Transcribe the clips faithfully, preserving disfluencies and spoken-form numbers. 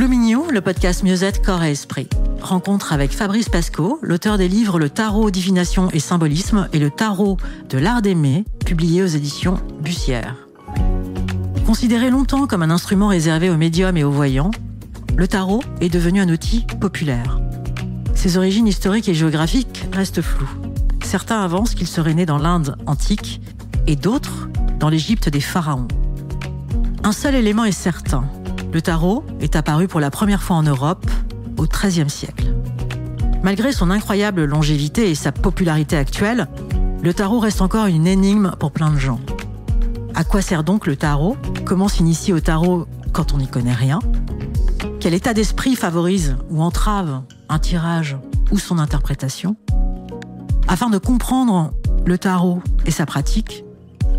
BloomingYou, le podcast mieux-être corps et esprit. Rencontre avec Fabrice Pascaud, l'auteur des livres Le Tarot, Divination et Symbolisme et Le Tarot de l'Art d'aimer, publié aux éditions Bussière. Considéré longtemps comme un instrument réservé aux médiums et aux voyants, le tarot est devenu un outil populaire. Ses origines historiques et géographiques restent floues. Certains avancent qu'il serait né dans l'Inde antique et d'autres dans l'Égypte des pharaons. Un seul élément est certain. Le tarot est apparu pour la première fois en Europe au treizième siècle. Malgré son incroyable longévité et sa popularité actuelle, le tarot reste encore une énigme pour plein de gens. À quoi sert donc le tarot? Comment s'initier au tarot quand on n'y connaît rien? Quel état d'esprit favorise ou entrave un tirage ou son interprétation? Afin de comprendre le tarot et sa pratique,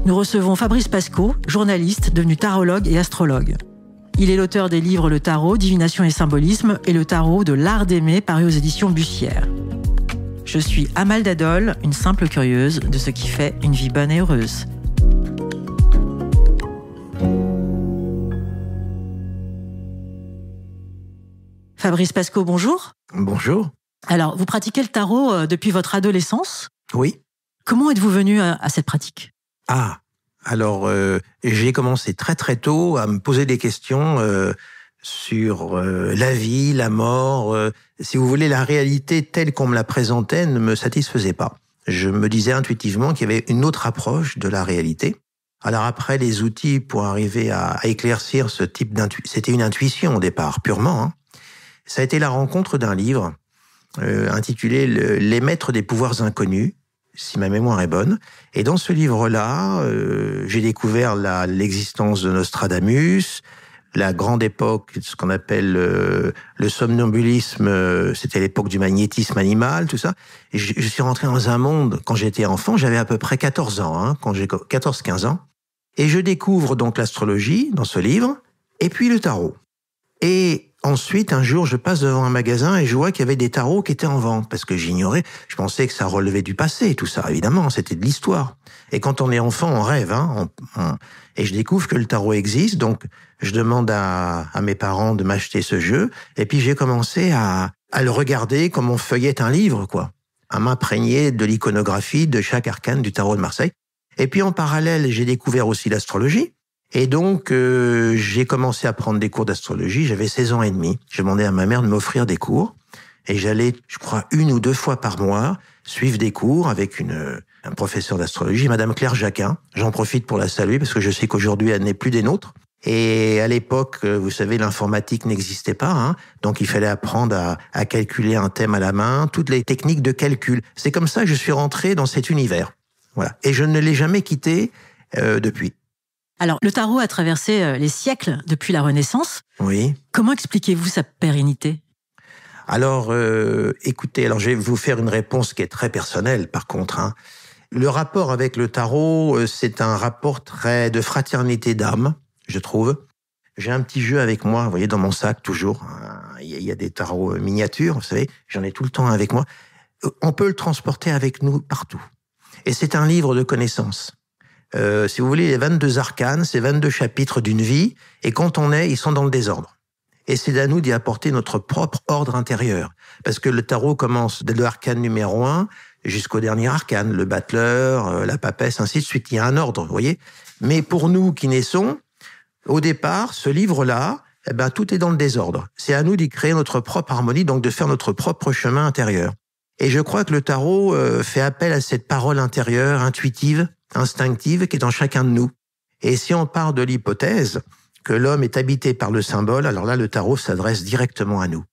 nous recevons Fabrice Pascaud, journaliste devenu tarologue et astrologue. Il est l'auteur des livres Le Tarot, Divination et Symbolisme et Le Tarot de l'Art d'aimer, paru aux éditions Bussière. Je suis Amal Dadol, une simple curieuse de ce qui fait une vie bonne et heureuse. Fabrice Pascaud, bonjour. Bonjour. Alors, vous pratiquez le tarot depuis votre adolescence? Oui. Comment êtes-vous venu à cette pratique? Ah Alors, euh, j'ai commencé très très tôt à me poser des questions euh, sur euh, la vie, la mort. Euh, si vous voulez, la réalité telle qu'on me la présentait ne me satisfaisait pas. Je me disais intuitivement qu'il y avait une autre approche de la réalité. Alors après, les outils pour arriver à, à éclaircir ce type d'intuition, c'était une intuition au départ, purement. Hein. Ça a été la rencontre d'un livre euh, intitulé « Les maîtres des pouvoirs inconnus », si ma mémoire est bonne. Et dans ce livre-là, euh, j'ai découvert l'existence de Nostradamus, la grande époque, ce qu'on appelle euh, le somnambulisme, euh, c'était l'époque du magnétisme animal, tout ça. Et je, je suis rentré dans un monde, quand j'étais enfant, j'avais à peu près quatorze ans, hein, quand j'ai quatorze quinze ans. Et je découvre donc l'astrologie dans ce livre, et puis le tarot. Et ensuite, un jour, je passe devant un magasin et je vois qu'il y avait des tarots qui étaient en vente, parce que j'ignorais, je pensais que ça relevait du passé, tout ça, évidemment, c'était de l'histoire. Et quand on est enfant, on rêve, hein, on, on... et je découvre que le tarot existe, donc je demande à, à mes parents de m'acheter ce jeu, et puis j'ai commencé à, à le regarder comme on feuillette un livre, quoi, à m'imprégner de l'iconographie de chaque arcane du tarot de Marseille. Et puis en parallèle, j'ai découvert aussi l'astrologie. Et donc, euh, j'ai commencé à prendre des cours d'astrologie, j'avais seize ans et demi. J'ai demandé à ma mère de m'offrir des cours. Et j'allais, je crois, une ou deux fois par mois, suivre des cours avec une, un professeur d'astrologie, Madame Claire Jacquin. J'en profite pour la saluer, parce que je sais qu'aujourd'hui, elle n'est plus des nôtres. Et à l'époque, vous savez, l'informatique n'existait pas, hein, donc il fallait apprendre à, à calculer un thème à la main, toutes les techniques de calcul. C'est comme ça que je suis rentré dans cet univers. Voilà. Et je ne l'ai jamais quitté euh, depuis. Alors, le tarot a traversé les siècles depuis la Renaissance. Oui. Comment expliquez-vous sa pérennité? Alors, euh, écoutez, alors je vais vous faire une réponse qui est très personnelle, par contre. Hein. Le rapport avec le tarot, c'est un rapport très de fraternité d'âme, je trouve. J'ai un petit jeu avec moi, vous voyez, dans mon sac, toujours. Il y a des tarots miniatures, vous savez, j'en ai tout le temps avec moi. On peut le transporter avec nous partout. Et c'est un livre de connaissances. Euh, si vous voulez, les vingt-deux arcanes, c'est vingt-deux chapitres d'une vie, et quand on est, ils sont dans le désordre. Et c'est à nous d'y apporter notre propre ordre intérieur. Parce que le tarot commence de l'arcane numéro un jusqu'au dernier arcane, le battleur, euh, la papesse, ainsi de suite. Il y a un ordre, vous voyez. Mais pour nous qui naissons, au départ, ce livre-là, eh ben, tout est dans le désordre. C'est à nous d'y créer notre propre harmonie, donc de faire notre propre chemin intérieur. Et je crois que le tarot euh, fait appel à cette parole intérieure, intuitive, instinctive qui est en chacun de nous. Et si on part de l'hypothèse que l'homme est habité par le symbole, alors là, le tarot s'adresse directement à nous.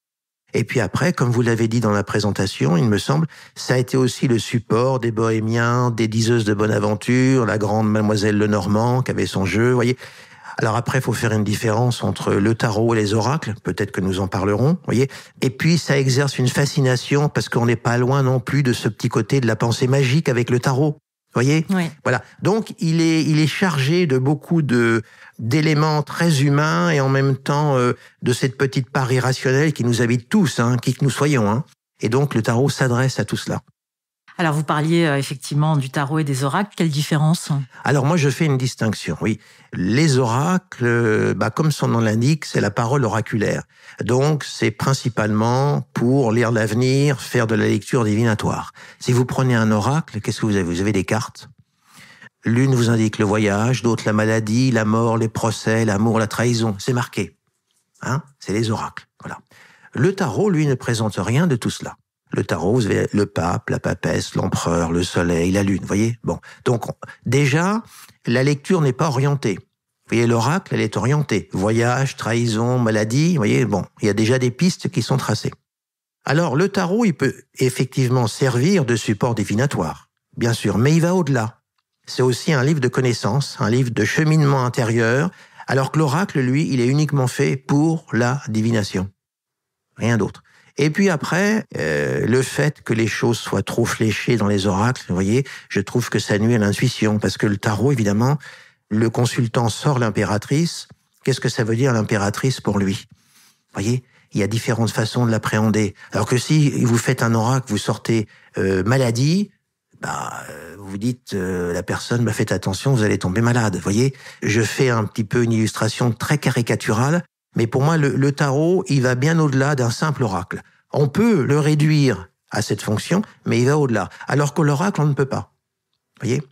Et puis après, comme vous l'avez dit dans la présentation, il me semble, ça a été aussi le support des bohémiens, des diseuses de bonne aventure, la grande mademoiselle Lenormand qui avait son jeu, voyez. Alors après, il faut faire une différence entre le tarot et les oracles, peut-être que nous en parlerons, voyez. Et puis, ça exerce une fascination parce qu'on n'est pas loin non plus de ce petit côté de la pensée magique avec le tarot. Vous voyez, oui. Voilà. Donc, il est, il est chargé de beaucoup de d'éléments très humains et en même temps euh, de cette petite part irrationnelle qui nous habite tous, hein, qui que nous soyons. Hein. Et donc, le tarot s'adresse à tout cela. Alors, vous parliez euh, effectivement du tarot et des oracles. Quelle différence? Alors, moi, je fais une distinction, oui. Les oracles, bah, comme son nom l'indique, c'est la parole oraculaire. Donc, c'est principalement pour lire l'avenir, faire de la lecture divinatoire. Si vous prenez un oracle, qu'est-ce que vous avez? Vous avez des cartes. L'une vous indique le voyage, d'autres la maladie, la mort, les procès, l'amour, la trahison. C'est marqué. Hein? C'est les oracles, voilà. Le tarot, lui, ne présente rien de tout cela. Le tarot, vous avez le pape, la papesse, l'empereur, le soleil, la lune, vous voyez? Bon, donc déjà, la lecture n'est pas orientée. Vous voyez, l'oracle, elle est orientée. Voyage, trahison, maladie, vous voyez, bon, il y a déjà des pistes qui sont tracées. Alors, le tarot, il peut effectivement servir de support divinatoire, bien sûr, mais il va au-delà. C'est aussi un livre de connaissances, un livre de cheminement intérieur, alors que l'oracle, lui, il est uniquement fait pour la divination. Rien d'autre. Et puis après, euh, le fait que les choses soient trop fléchées dans les oracles, vous voyez, je trouve que ça nuit à l'intuition, parce que le tarot, évidemment, le consultant sort l'impératrice. Qu'est-ce que ça veut dire l'impératrice pour lui? Vous voyez, il y a différentes façons de l'appréhender. Alors que si vous faites un oracle, vous sortez euh, maladie, bah, vous dites euh, la personne, bah, faites attention, vous allez tomber malade. Vous voyez, je fais un petit peu une illustration très caricaturale. Mais pour moi, le, le tarot, il va bien au-delà d'un simple oracle. On peut le réduire à cette fonction, mais il va au-delà. Alors que l'oracle, on ne peut pas. Vous voyez?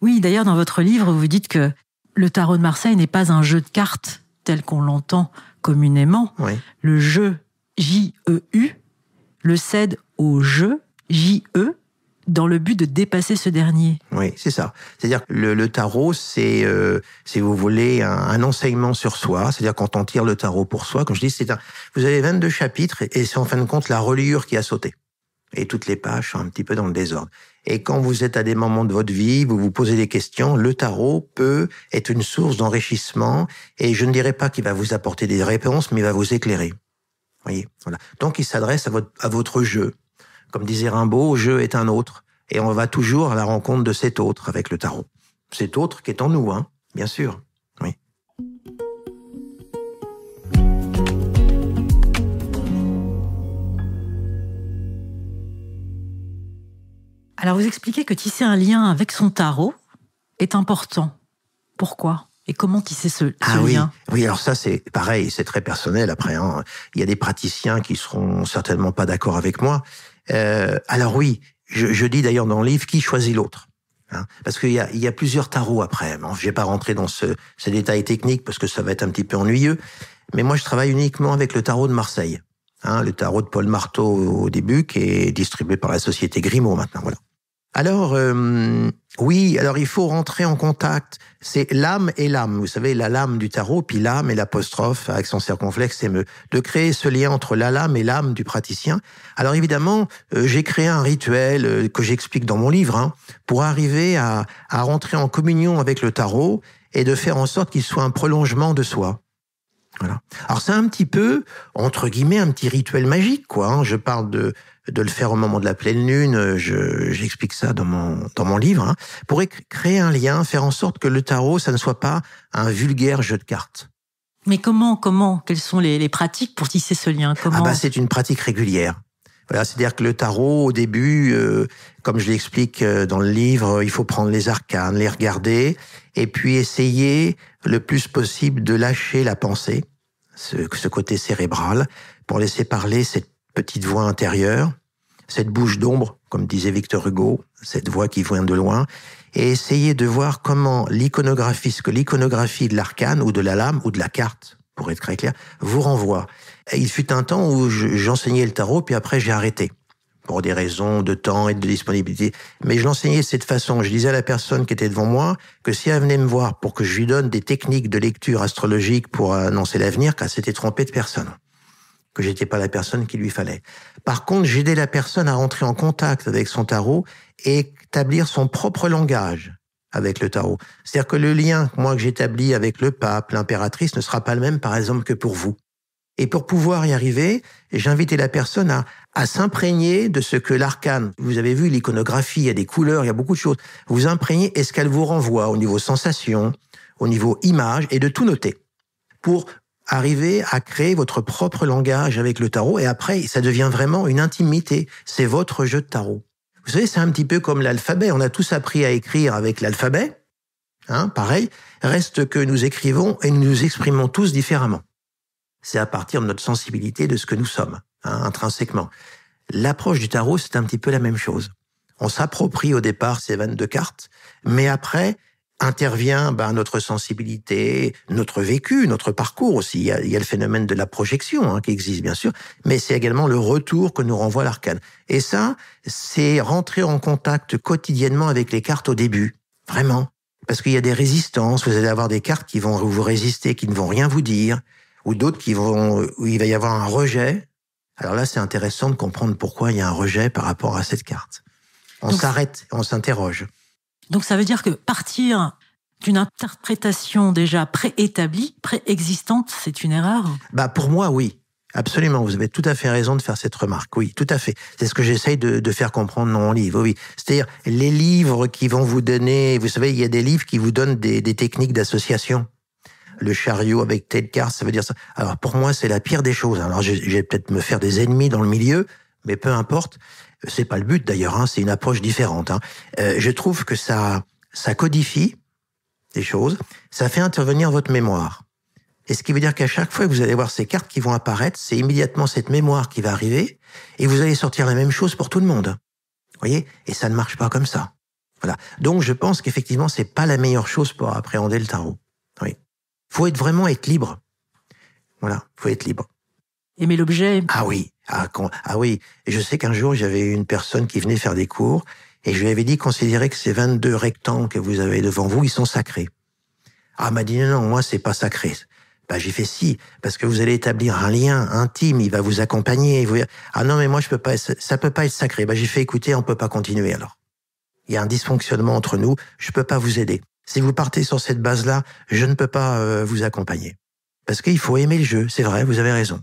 Oui, d'ailleurs, dans votre livre, vous dites que le tarot de Marseille n'est pas un jeu de cartes tel qu'on l'entend communément. Oui. Le jeu, J E U, le cède au jeu, J E, dans le but de dépasser ce dernier. Oui, c'est ça. C'est-à-dire que le, le tarot, c'est, euh, si vous voulez, un, un enseignement sur soi. C'est-à-dire quand on tire le tarot pour soi, comme je dis, c'est un... vous avez vingt-deux chapitres et c'est en fin de compte la reliure qui a sauté. Et toutes les pages sont un petit peu dans le désordre. Et quand vous êtes à des moments de votre vie, vous vous posez des questions, le tarot peut être une source d'enrichissement et je ne dirais pas qu'il va vous apporter des réponses, mais il va vous éclairer. Voyez, voilà. Donc il s'adresse à votre, à votre jeu. Comme disait Rimbaud, « je est un autre ». Et on va toujours à la rencontre de cet autre avec le tarot. Cet autre qui est en nous, hein, bien sûr. Oui. Alors, vous expliquez que tisser un lien avec son tarot est important. Pourquoi ? Et comment tisser ce, ce ah oui, lien? Oui, alors ça, c'est pareil, c'est très personnel après. Hein. Il y a des praticiens qui seront certainement pas d'accord avec moi. Euh, alors oui, je, je dis d'ailleurs dans le livre qui choisit l'autre, hein, parce qu'il y a, il y a plusieurs tarots après. Bon, je vais pas rentrer dans ce, ces détails techniques parce que ça va être un petit peu ennuyeux. Mais moi, je travaille uniquement avec le tarot de Marseille, hein, le tarot de Paul Marteau au début, qui est distribué par la société Grimaud maintenant. Voilà. Alors euh, oui, alors il faut rentrer en contact. C'est l'âme et l'âme. Vous savez, la lame du tarot, puis l'âme et l'apostrophe, accent circonflexe, c'est me de créer ce lien entre la lame et l'âme du praticien. Alors évidemment, euh, j'ai créé un rituel euh, que j'explique dans mon livre hein, pour arriver à, à rentrer en communion avec le tarot et de faire en sorte qu'il soit un prolongement de soi. Voilà. Alors c'est un petit peu, entre guillemets, un petit rituel magique, quoi. Hein. Je parle de de le faire au moment de la pleine lune, je, j'explique ça dans mon dans mon livre, hein. Pour créer un lien, faire en sorte que le tarot, ça ne soit pas un vulgaire jeu de cartes. Mais comment, comment, quelles sont les, les pratiques pour tisser ce lien? Comment... Ah bah c'est une pratique régulière. Voilà, c'est-à-dire que le tarot, au début, euh, comme je l'explique dans le livre, il faut prendre les arcanes, les regarder, et puis essayer le plus possible de lâcher la pensée, ce, ce côté cérébral, pour laisser parler cette petite voix intérieure, cette bouche d'ombre, comme disait Victor Hugo, cette voix qui vient de loin, et essayer de voir comment l'iconographie, ce que l'iconographie de l'arcane, ou de la lame, ou de la carte, pour être très clair, vous renvoie. Et il fut un temps où j'enseignais le tarot, puis après j'ai arrêté, pour des raisons de temps et de disponibilité. Mais je l'enseignais de cette façon. Je disais à la personne qui était devant moi que si elle venait me voir pour que je lui donne des techniques de lecture astrologique pour annoncer l'avenir, qu'elle s'était trompée de personne, que j'étais pas la personne qu'il lui fallait. Par contre, j'aidais la personne à rentrer en contact avec son tarot et établir son propre langage avec le tarot. C'est-à-dire que le lien, moi, que j'établis avec le pape, l'impératrice, ne sera pas le même, par exemple, que pour vous. Et pour pouvoir y arriver, j'invitais la personne à, à s'imprégner de ce que l'arcane, vous avez vu l'iconographie, il y a des couleurs, il y a beaucoup de choses, vous imprégnez et ce qu'elle vous renvoie au niveau sensation, au niveau image, et de tout noter. Pour arriver à créer votre propre langage avec le tarot, et après, ça devient vraiment une intimité. C'est votre jeu de tarot. Vous savez, c'est un petit peu comme l'alphabet. On a tous appris à écrire avec l'alphabet. Hein, pareil, reste que nous écrivons et nous nous exprimons tous différemment. C'est à partir de notre sensibilité, de ce que nous sommes, hein, intrinsèquement. L'approche du tarot, c'est un petit peu la même chose. On s'approprie au départ ces vingt-deux cartes, mais après intervient ben, notre sensibilité, notre vécu, notre parcours aussi. Il y a, il y a le phénomène de la projection hein, qui existe, bien sûr, mais c'est également le retour que nous renvoie l'arcane. Et ça, c'est rentrer en contact quotidiennement avec les cartes au début, vraiment. Parce qu'il y a des résistances, vous allez avoir des cartes qui vont vous résister, qui ne vont rien vous dire, ou d'autres qui vont, où il va y avoir un rejet. Alors là, c'est intéressant de comprendre pourquoi il y a un rejet par rapport à cette carte. On s'arrête, on s'interroge. Donc ça veut dire que partir d'une interprétation déjà préétablie, préexistante, c'est une erreur? Bah pour moi, oui. Absolument, vous avez tout à fait raison de faire cette remarque, oui, tout à fait. C'est ce que j'essaye de, de faire comprendre dans mon livre, oui. C'est-à-dire, les livres qui vont vous donner... Vous savez, il y a des livres qui vous donnent des, des techniques d'association. Le chariot avec telle carte, ça veut dire ça. Alors, pour moi, c'est la pire des choses. Alors, je, je vais peut-être me faire des ennemis dans le milieu, mais peu importe. C'est pas le but, d'ailleurs, hein, c'est une approche différente. Hein. Euh, je trouve que ça, ça codifie des choses, ça fait intervenir votre mémoire. Et ce qui veut dire qu'à chaque fois que vous allez voir ces cartes qui vont apparaître, c'est immédiatement cette mémoire qui va arriver, et vous allez sortir la même chose pour tout le monde. Vous voyez? Et ça ne marche pas comme ça. Voilà. Donc, je pense qu'effectivement, c'est pas la meilleure chose pour appréhender le tarot. Oui. Faut être vraiment être libre. Voilà. Faut être libre. Aimer l'objet. Ah oui. Ah, con... ah oui. Et je sais qu'un jour, j'avais une personne qui venait faire des cours, et je lui avais dit, considérez que ces vingt-deux rectangles que vous avez devant vous, ils sont sacrés. Ah, m'a dit, non, non, moi, c'est pas sacré. Bah, j'ai fait si, parce que vous allez établir un lien intime, il va vous accompagner. Vous... Ah non, mais moi, je peux pas, ça peut pas être sacré. Bah, j'ai fait écouter, on peut pas continuer alors. Il y a un dysfonctionnement entre nous, je peux pas vous aider. Si vous partez sur cette base-là, je ne peux pas euh, vous accompagner. Parce qu'il faut aimer le jeu, c'est vrai, vous avez raison.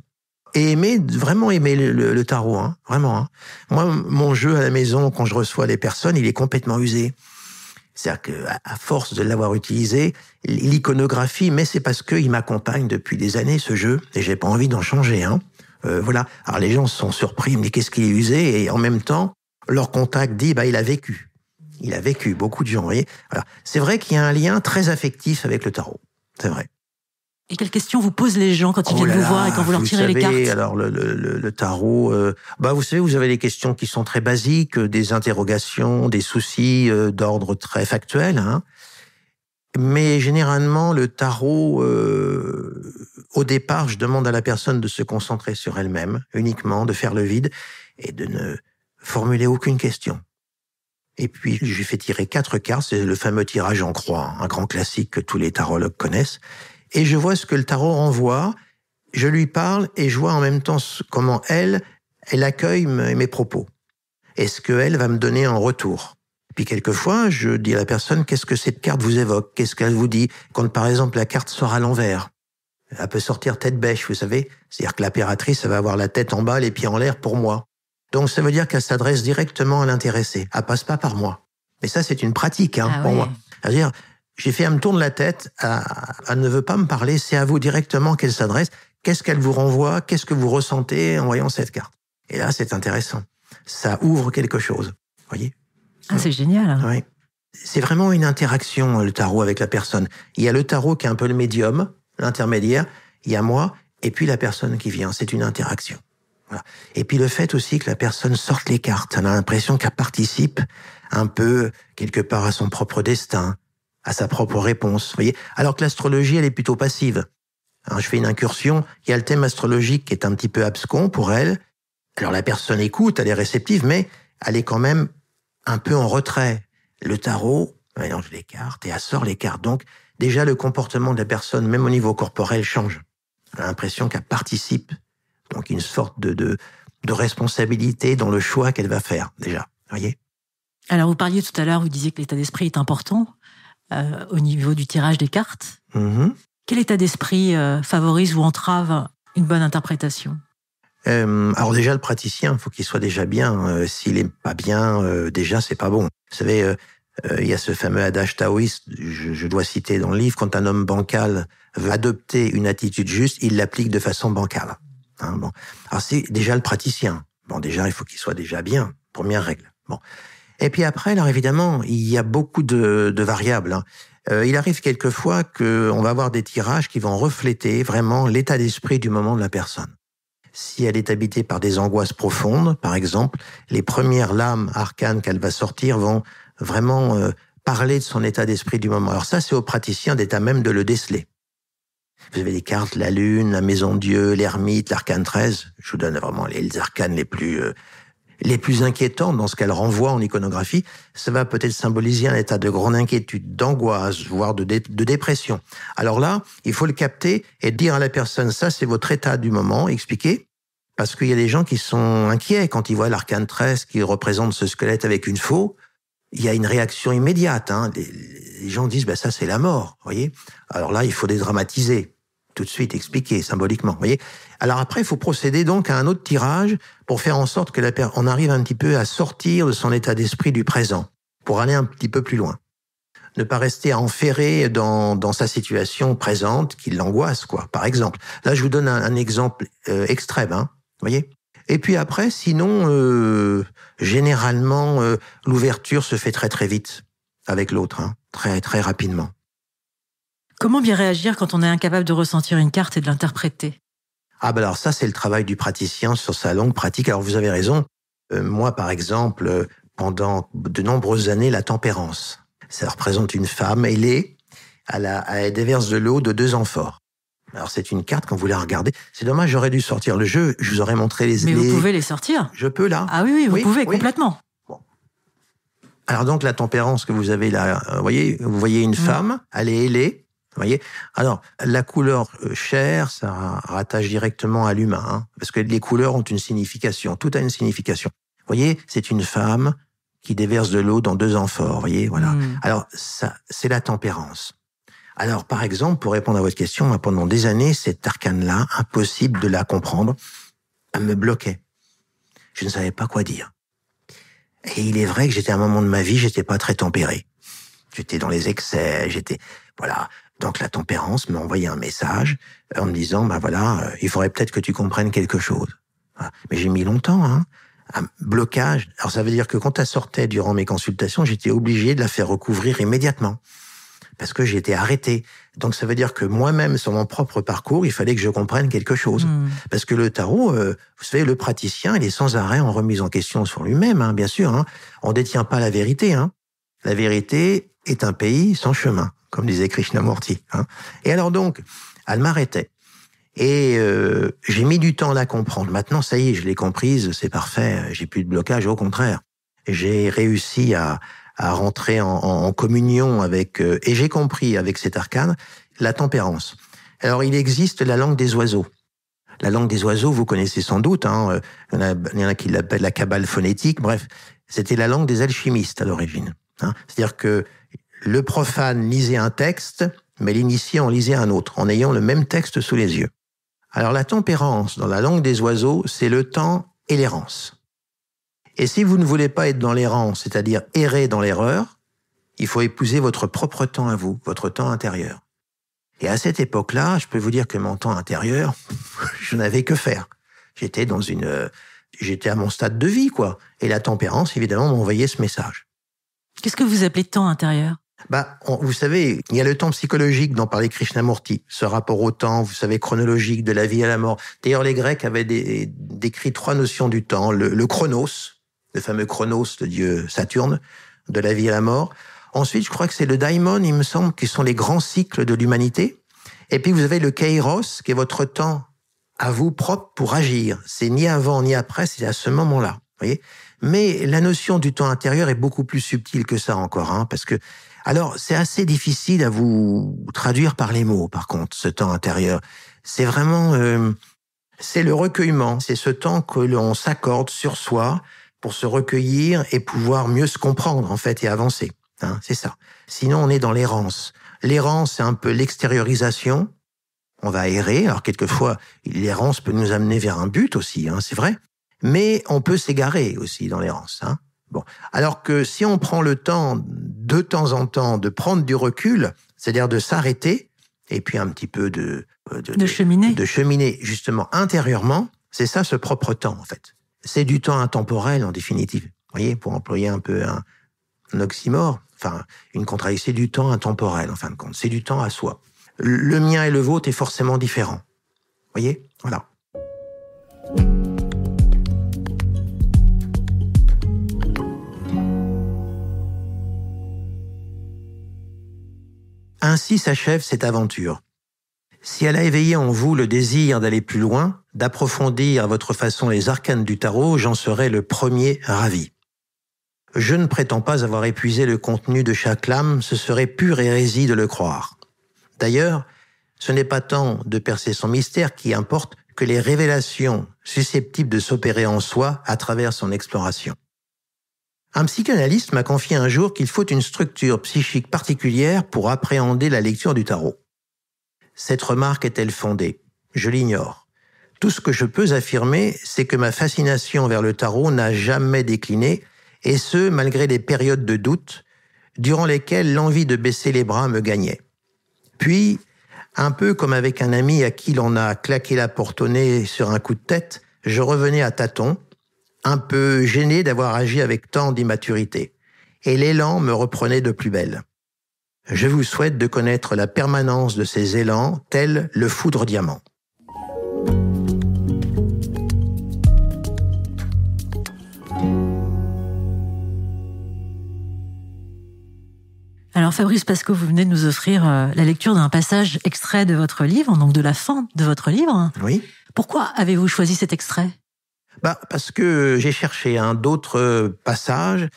Et aimer, vraiment aimer le, le, le tarot, hein, vraiment. Hein. Moi, mon jeu à la maison, quand je reçois les personnes, il est complètement usé. C'est-à-dire qu'à force de l'avoir utilisé, l'iconographie, mais c'est parce qu'il m'accompagne depuis des années, ce jeu, et j'ai pas envie d'en changer. Hein. Euh, voilà. Alors les gens sont surpris, ils me disent qu'est-ce qu'il est usé, et en même temps, leur contact dit, bah, il a vécu. Il a vécu, beaucoup de gens, vous voyez. Voilà. C'est vrai qu'il y a un lien très affectif avec le tarot, c'est vrai. Et quelles questions vous posent les gens quand ils oh viennent là vous là, voir et quand vous leur vous tirez savez, les cartes? Alors le, le, le tarot, euh, bah vous savez, vous avez des questions qui sont très basiques, euh, des interrogations, des soucis euh, d'ordre très factuel. Hein. Mais généralement, le tarot, euh, au départ, je demande à la personne de se concentrer sur elle-même, uniquement, de faire le vide et de ne formuler aucune question. Et puis, je lui fais tirer quatre cartes, c'est le fameux tirage en croix, hein, un grand classique que tous les tarologues connaissent. Et je vois ce que le tarot renvoie, je lui parle et je vois en même temps comment elle, elle accueille mes propos. Est-ce qu'elle va me donner en retour? Puis quelquefois, je dis à la personne, qu'est-ce que cette carte vous évoque? Qu'est-ce qu'elle vous dit? Quand par exemple la carte sort à l'envers, elle peut sortir tête bêche, vous savez? C'est-à-dire que l'impératrice, elle va avoir la tête en bas, les pieds en l'air pour moi. Donc ça veut dire qu'elle s'adresse directement à l'intéressé, elle passe pas par moi. Mais ça, c'est une pratique hein, ah pour oui. moi. C'est-à-dire... J'ai fait, elle me tourne la tête, elle ne veut pas me parler, c'est à vous directement qu'elle s'adresse. Qu'est-ce qu'elle vous renvoie? Qu'est-ce que vous ressentez en voyant cette carte? Et là, c'est intéressant. Ça ouvre quelque chose, voyez? Ah, c'est génial. Hein. Oui. C'est vraiment une interaction, le tarot, avec la personne. Il y a le tarot qui est un peu le médium, l'intermédiaire, il y a moi, et puis la personne qui vient. C'est une interaction. Voilà. Et puis le fait aussi que la personne sorte les cartes, on a l'impression qu'elle participe un peu, quelque part, à son propre destin, à sa propre réponse, vous voyez. Alors que l'astrologie, elle est plutôt passive. Alors, je fais une incursion, il y a le thème astrologique qui est un petit peu abscon pour elle. Alors la personne écoute, elle est réceptive, mais elle est quand même un peu en retrait. Le tarot mélange les cartes et elle sort les cartes. Donc déjà le comportement de la personne, même au niveau corporel, change. On a l'impression qu'elle participe, donc une sorte de, de, de responsabilité dans le choix qu'elle va faire, déjà, vous voyez. Alors vous parliez tout à l'heure, vous disiez que l'état d'esprit est important. Euh, au niveau du tirage des cartes. Mmh. Quel état d'esprit euh, favorise ou entrave une bonne interprétation? euh, Alors déjà, le praticien, faut il faut qu'il soit déjà bien. Euh, S'il n'est pas bien, euh, déjà, c'est pas bon. Vous savez, il euh, euh, y a ce fameux adage taoïste, je, je dois citer dans le livre, quand un homme bancal veut adopter une attitude juste, il l'applique de façon bancale. Hein, bon. Alors c'est déjà le praticien. Bon, déjà, il faut qu'il soit déjà bien, première règle. Bon. Et puis après, alors évidemment, il y a beaucoup de, de variables, hein. Euh, il arrive quelquefois qu'on va avoir des tirages qui vont refléter vraiment l'état d'esprit du moment de la personne. Si elle est habitée par des angoisses profondes, par exemple, les premières lames arcanes qu'elle va sortir vont vraiment euh, parler de son état d'esprit du moment. Alors ça, c'est aux praticiens d'état même de le déceler. Vous avez les cartes, la lune, la maison Dieu, l'ermite, l'arcane treize. Je vous donne vraiment les, les arcanes les plus... Euh, les plus inquiétantes dans ce qu'elle renvoie en iconographie, ça va peut-être symboliser un état de grande inquiétude, d'angoisse, voire de, dé de dépression. Alors là, il faut le capter et dire à la personne, ça c'est votre état du moment, expliquer, parce qu'il y a des gens qui sont inquiets quand ils voient l'arcane treize qui représente ce squelette avec une faux, il y a une réaction immédiate, hein. Les, les gens disent, bah, ça c'est la mort, voyez. Alors là, il faut dédramatiser. Tout de suite expliqué symboliquement, vous voyez. Alors après, il faut procéder donc à un autre tirage pour faire en sorte que la per... on arrive un petit peu à sortir de son état d'esprit du présent, pour aller un petit peu plus loin. Ne pas rester enferré dans, dans sa situation présente qui l'angoisse, quoi. Par exemple, là, je vous donne un, un exemple euh, extrême, hein, vous voyez. Et puis après, sinon, euh, généralement, euh, l'ouverture se fait très très vite avec l'autre, hein, très très rapidement. Comment bien réagir quand on est incapable de ressentir une carte et de l'interpréter? Ah ben alors ça, c'est le travail du praticien sur sa longue pratique. Alors vous avez raison, euh, moi par exemple, euh, pendant de nombreuses années, la tempérance. Ça représente une femme ailée, à la, à la déverse de l'eau de deux amphores. Alors c'est une carte, quand vous la regardez, c'est dommage, j'aurais dû sortir le jeu, je vous aurais montré les... Mais les... vous pouvez les sortir? Je peux là. Ah oui, oui, vous oui, pouvez, oui. Complètement. Bon. Alors donc la tempérance que vous avez là, vous voyez, vous voyez une mmh. femme, elle est ailée. Vous voyez? Alors, la couleur chair, ça rattache directement à l'humain, hein, parce que les couleurs ont une signification, tout a une signification. Vous voyez, c'est une femme qui déverse de l'eau dans deux amphores, vous voyez, voilà. Mmh. Alors, ça, c'est la tempérance. Alors, par exemple, pour répondre à votre question, pendant des années, cette arcane-là, impossible de la comprendre, elle me bloquait. Je ne savais pas quoi dire. Et il est vrai que j'étais à un moment de ma vie, j'étais pas très tempéré. J'étais dans les excès, j'étais... Voilà. Donc la tempérance m'a envoyé un message en me disant, ben voilà, il faudrait peut-être que tu comprennes quelque chose. Voilà. Mais j'ai mis longtemps, hein, un blocage. Alors ça veut dire que quand elle sortait durant mes consultations, j'étais obligé de la faire recouvrir immédiatement, parce que j'étais arrêté. Donc ça veut dire que moi-même, sur mon propre parcours, il fallait que je comprenne quelque chose. Mmh. Parce que le tarot, euh, vous savez, le praticien, il est sans arrêt en remise en question sur lui-même, hein, bien sûr. Hein. On ne détient pas la vérité. Hein. La vérité est un pays sans chemin, comme disait Krishnamurti. Hein. Et alors donc, elle m'arrêtait. Et euh, j'ai mis du temps à la comprendre. Maintenant, ça y est, je l'ai comprise, c'est parfait, j'ai plus de blocage, au contraire. J'ai réussi à, à rentrer en, en, en communion avec... Euh, et j'ai compris avec cet arcane la tempérance. Alors, il existe la langue des oiseaux. La langue des oiseaux, vous connaissez sans doute, hein, il y en a, il y en a qui l'appellent la cabale phonétique, bref. C'était la langue des alchimistes à l'origine. Hein. C'est-à-dire que le profane lisait un texte, mais l'initié en lisait un autre, en ayant le même texte sous les yeux. Alors la tempérance, dans la langue des oiseaux, c'est le temps et l'errance. Et si vous ne voulez pas être dans l'errance, c'est-à-dire errer dans l'erreur, il faut épouser votre propre temps à vous, votre temps intérieur. Et à cette époque-là, je peux vous dire que mon temps intérieur, je n'avais que faire. J'étais dans une, j'étais à mon stade de vie, quoi. Et la tempérance, évidemment, m'envoyait ce message. Qu'est-ce que vous appelez temps intérieur ? Bah, on, vous savez, il y a le temps psychologique dont parlait Krishnamurti, ce rapport au temps, vous savez, chronologique, de la vie à la mort. D'ailleurs, les Grecs avaient des, décrit trois notions du temps, le, le chronos, le fameux chronos, le dieu Saturne, de la vie à la mort. Ensuite, je crois que c'est le daimon, il me semble, qui sont les grands cycles de l'humanité. Et puis, vous avez le kairos, qui est votre temps à vous propre pour agir. C'est ni avant ni après, c'est à ce moment-là, vous voyez ? Mais la notion du temps intérieur est beaucoup plus subtile que ça encore, hein, parce que... Alors, c'est assez difficile à vous traduire par les mots, par contre, ce temps intérieur. C'est vraiment... Euh, c'est le recueillement, c'est ce temps que l'on s'accorde sur soi pour se recueillir et pouvoir mieux se comprendre, en fait, et avancer. Hein, c'est ça. Sinon, on est dans l'errance. L'errance, c'est un peu l'extériorisation. On va errer. Alors, quelquefois, l'errance peut nous amener vers un but aussi, hein, c'est vrai. Mais on peut s'égarer aussi dans l'errance, hein. Bon. Alors que si on prend le temps, de temps en temps, de prendre du recul, c'est-à-dire de s'arrêter, et puis un petit peu de... De, de, de cheminer. De, de cheminer, justement, intérieurement, c'est ça, ce propre temps, en fait. C'est du temps intemporel, en définitive. Vous voyez, pour employer un peu un, un oxymore, enfin, une contradiction, c'est du temps intemporel, en fin de compte. C'est du temps à soi. Le mien et le vôtre est forcément différent. Vous voyez? Voilà. Ainsi s'achève cette aventure. Si elle a éveillé en vous le désir d'aller plus loin, d'approfondir à votre façon les arcanes du tarot, j'en serai le premier ravi. Je ne prétends pas avoir épuisé le contenu de chaque lame, ce serait pure hérésie de le croire. D'ailleurs, ce n'est pas tant de percer son mystère qui importe que les révélations susceptibles de s'opérer en soi à travers son exploration. Un psychanalyste m'a confié un jour qu'il faut une structure psychique particulière pour appréhender la lecture du tarot. Cette remarque est-elle fondée? Je l'ignore. Tout ce que je peux affirmer, c'est que ma fascination vers le tarot n'a jamais décliné, et ce, malgré des périodes de doute, durant lesquelles l'envie de baisser les bras me gagnait. Puis, un peu comme avec un ami à qui l'on a claqué la porte au nez sur un coup de tête, je revenais à tâtons, un peu gêné d'avoir agi avec tant d'immaturité. Et l'élan me reprenait de plus belle. Je vous souhaite de connaître la permanence de ces élans, tel le foudre diamant. Alors Fabrice Pascaud, vous venez de nous offrir la lecture d'un passage extrait de votre livre, donc de la fin de votre livre. Oui. Pourquoi avez-vous choisi cet extrait? Bah, parce que j'ai cherché hein, d'autres passages,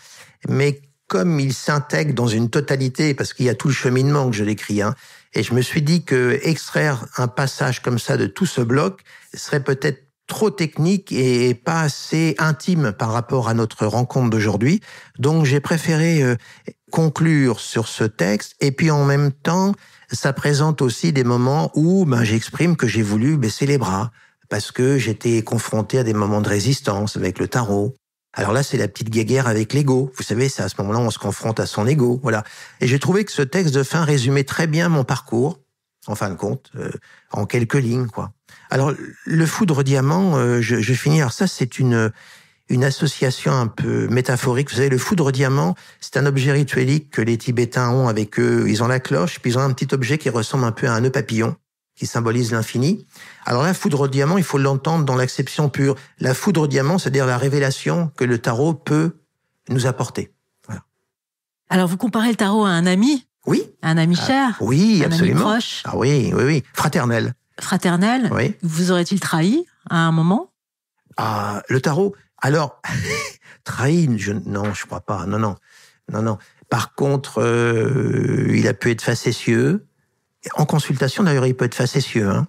mais comme il s'intègre dans une totalité, parce qu'il y a tout le cheminement que je décris, hein, et je me suis dit que extraire un passage comme ça de tout ce bloc serait peut-être trop technique et pas assez intime par rapport à notre rencontre d'aujourd'hui. Donc j'ai préféré euh, conclure sur ce texte, et puis en même temps, ça présente aussi des moments où ben, j'exprime que j'ai voulu baisser les bras, parce que j'étais confronté à des moments de résistance avec le tarot. Alors là, c'est la petite guéguerre avec l'ego. Vous savez, c'est à ce moment-là on se confronte à son ego, voilà. Et j'ai trouvé que ce texte de fin résumait très bien mon parcours, en fin de compte, euh, en quelques lignes, quoi. Alors, le foudre diamant, euh, je, je finis. Alors ça, c'est une une association un peu métaphorique. Vous savez, le foudre diamant, c'est un objet rituelique que les Tibétains ont avec eux. Ils ont la cloche, puis ils ont un petit objet qui ressemble un peu à un nœud papillon, qui symbolise l'infini. Alors la foudre au diamant, il faut l'entendre dans l'acception pure. La foudre au diamant, c'est-à-dire la révélation que le tarot peut nous apporter. Voilà. Alors vous comparez le tarot à un ami? Oui. Un ami cher? Ah, oui, un absolument. Un ami proche? Ah oui, oui, oui. Fraternel. Fraternel? Oui. Vous aurait-il trahi à un moment? Ah, le tarot? Alors, trahi, je... non, je crois pas. Non, non. Non, non. Par contre, euh, il a pu être facétieux. En consultation, d'ailleurs, il peut être facétieux. Hein.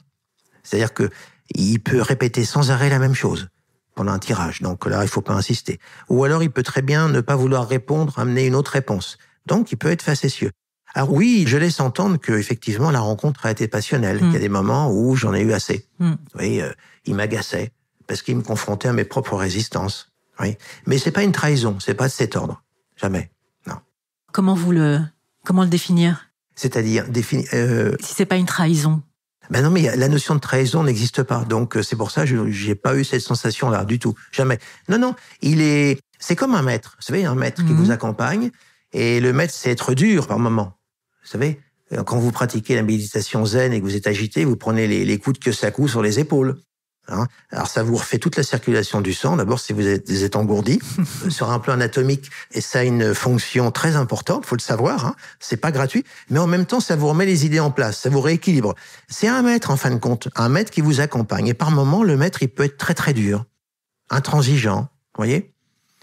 C'est-à-dire que il peut répéter sans arrêt la même chose pendant un tirage. Donc là, il faut pas insister. Ou alors, il peut très bien ne pas vouloir répondre, amener une autre réponse. Donc, il peut être facétieux. Alors oui, je laisse entendre que effectivement, la rencontre a été passionnelle. Mmh. Il y a des moments où j'en ai eu assez. Mmh. Oui, euh, il m'agaçait parce qu'il me confrontait à mes propres résistances. Oui, mais c'est pas une trahison. C'est pas de cet ordre. Jamais. Non. Comment vous le, comment le définir? C'est-à-dire définir. Euh... Si c'est pas une trahison. Ben non, mais la notion de trahison n'existe pas. Donc c'est pour ça que j'ai pas eu cette sensation-là du tout, jamais. Non, non, il est. C'est comme un maître. Vous savez, un maître mmh. qui vous accompagne, et le maître, c'est être dur par moment. Vous savez, quand vous pratiquez la méditation zen et que vous êtes agité, vous prenez les, les coups de Kyosaku sur les épaules. Hein? Alors ça vous refait toute la circulation du sang. D'abord, si vous êtes, vous êtes engourdi sur un plan anatomique, et ça a une fonction très importante, faut le savoir. Hein? C'est pas gratuit, mais en même temps, ça vous remet les idées en place, ça vous rééquilibre. C'est un maître en fin de compte, un maître qui vous accompagne. Et par moment, le maître, il peut être très très dur, intransigeant, voyez.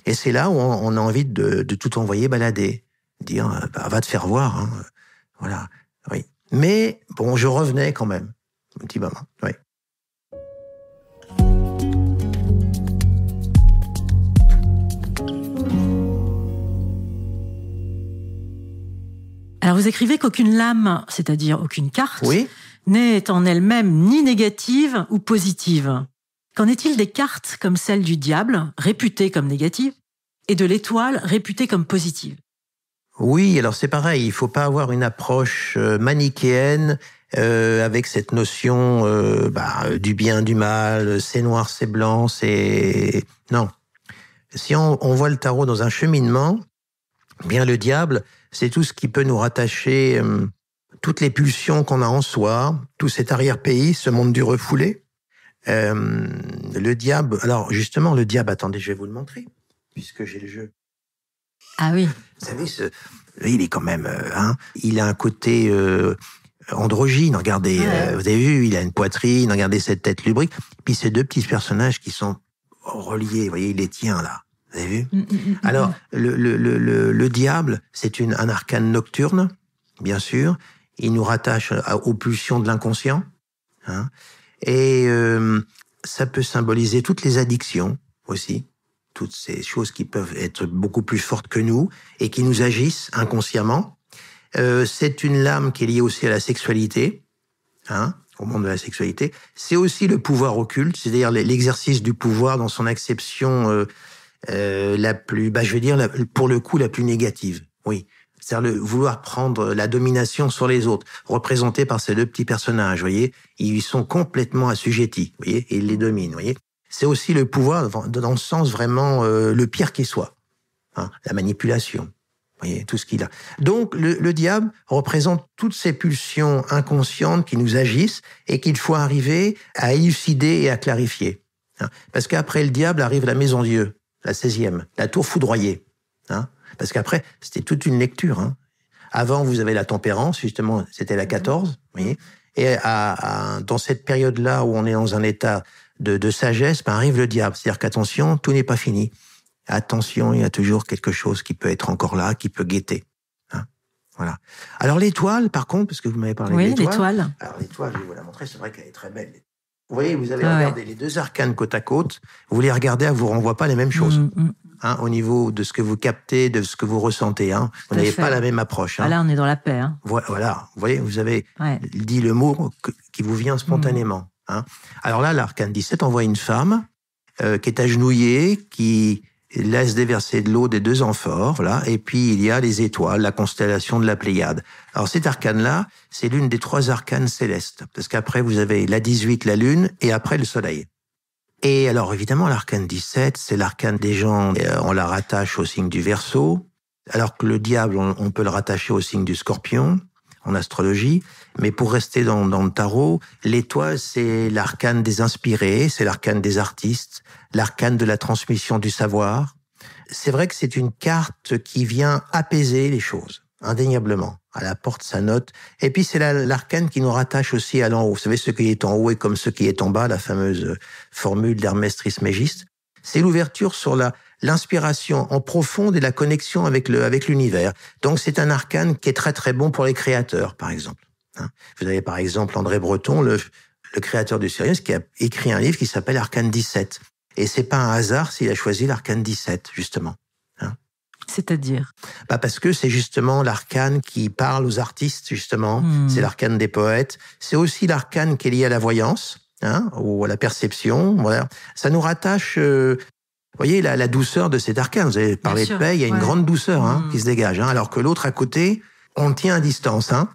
Et c'est là où on, on a envie de, de tout envoyer balader, dire bah, va te faire voir, hein? Voilà. Oui. Mais bon, je revenais quand même, un petit moment. Oui. Alors, vous écrivez qu'aucune lame, c'est-à-dire aucune carte, oui. n'est en elle-même ni négative ou positive. Qu'en est-il des cartes comme celle du diable, réputée comme négative, et de l'étoile, réputée comme positive? Oui, alors c'est pareil, il ne faut pas avoir une approche manichéenne euh, avec cette notion euh, bah, du bien, du mal, c'est noir, c'est blanc, c'est... Non, si on, on voit le tarot dans un cheminement, bien le diable, c'est tout ce qui peut nous rattacher, euh, toutes les pulsions qu'on a en soi, tout cet arrière-pays, ce monde du refoulé. Euh, le diable, alors justement, le diable, attendez, je vais vous le montrer, puisque j'ai le jeu. Ah oui. Vous savez, ce, il est quand même, hein, il a un côté euh, androgyne, regardez, ouais. euh, vous avez vu, il a une poitrine, regardez cette tête lubrique, puis ces deux petits personnages qui sont reliés, vous voyez, il les tient là, vous avez vu. Alors, le, le, le, le, le diable, c'est un arcane nocturne, bien sûr, il nous rattache à, aux pulsions de l'inconscient, hein. Et euh, ça peut symboliser toutes les addictions aussi, toutes ces choses qui peuvent être beaucoup plus fortes que nous et qui nous agissent inconsciemment. Euh, c'est une lame qui est liée aussi à la sexualité, hein, au monde de la sexualité. C'est aussi le pouvoir occulte, c'est-à-dire l'exercice du pouvoir dans son acception euh, euh, la plus, bah, je veux dire, la, pour le coup, la plus négative, oui. C'est-à-dire le vouloir prendre la domination sur les autres, représenté par ces deux petits personnages, vous voyez. Ils sont complètement assujettis, vous voyez, et ils les dominent, vous voyez. C'est aussi le pouvoir, dans le sens vraiment euh, le pire qui soit, hein, la manipulation, vous voyez, tout ce qu'il a. Donc, le, le diable représente toutes ces pulsions inconscientes qui nous agissent et qu'il faut arriver à élucider et à clarifier. Hein. Parce qu'après le diable arrive la maison Dieu, la seizième, la tour foudroyée, hein. Parce qu'après, c'était toute une lecture. Hein. Avant, vous avez la tempérance, justement, c'était la quatorze. Vous voyez. Et à, à, dans cette période-là où on est dans un état de, de sagesse, ben arrive le diable. C'est-à-dire qu'attention, tout n'est pas fini. Attention, il y a toujours quelque chose qui peut être encore là, qui peut guetter. Hein. Voilà. Alors l'étoile, par contre, parce que vous m'avez parlé oui, de l'étoile. l'étoile. Alors l'étoile, je vais vous la montrer, c'est vrai qu'elle est très belle. Vous voyez, vous allez ah, regarder ouais. les deux arcanes côte à côte, vous les regardez, elles ne vous renvoient pas les mêmes choses. Mmh, mmh. Hein, au niveau de ce que vous captez, de ce que vous ressentez. Hein. Vous n'avez pas la même approche. Hein. Ah là, on est dans la paix. Hein. Voilà, vous voyez, vous avez ouais. dit le mot que, qui vous vient spontanément. Mmh. Hein. Alors là, l'arcane dix-sept, on voit une femme euh, qui est agenouillée, qui laisse déverser de l'eau des deux amphores, là, et puis il y a les étoiles, la constellation de la Pléiade. Alors cet arcane-là, c'est l'une des trois arcanes célestes, parce qu'après, vous avez la dix-huit, la Lune, et après, le Soleil. Et alors, évidemment, l'arcane dix-sept, c'est l'arcane des gens, on la rattache au signe du Verseau, alors que le diable, on, on peut le rattacher au signe du Scorpion, en astrologie, mais pour rester dans, dans le tarot, l'étoile, c'est l'arcane des inspirés, c'est l'arcane des artistes, l'arcane de la transmission du savoir. C'est vrai que c'est une carte qui vient apaiser les choses, indéniablement. Elle apporte sa note. Et puis, c'est l'arcane qui nous rattache aussi à l'en haut. Vous savez, ce qui est en haut est comme ce qui est en bas, la fameuse formule d'Hermès Trismégiste. C'est l'ouverture sur la l'inspiration en profonde et la connexion avec le avec l'univers. Donc, c'est un arcane qui est très, très bon pour les créateurs, par exemple. Hein, vous avez, par exemple, André Breton, le, le créateur du Sirius, qui a écrit un livre qui s'appelle Arcane dix-sept. Et c'est pas un hasard s'il a choisi l'arcane dix-sept, justement. C'est-à-dire ? Bah parce que c'est justement l'arcane qui parle aux artistes, justement. Mmh. C'est l'arcane des poètes. C'est aussi l'arcane qui est liée à la voyance, hein, ou à la perception. Voilà. Ça nous rattache... Euh, vous voyez, la, la douceur de cet arcane. Vous avez parlé de paix, il y a ouais. une grande douceur hein, mmh. qui se dégage. Hein, alors que l'autre, à côté, on tient à distance. Hein,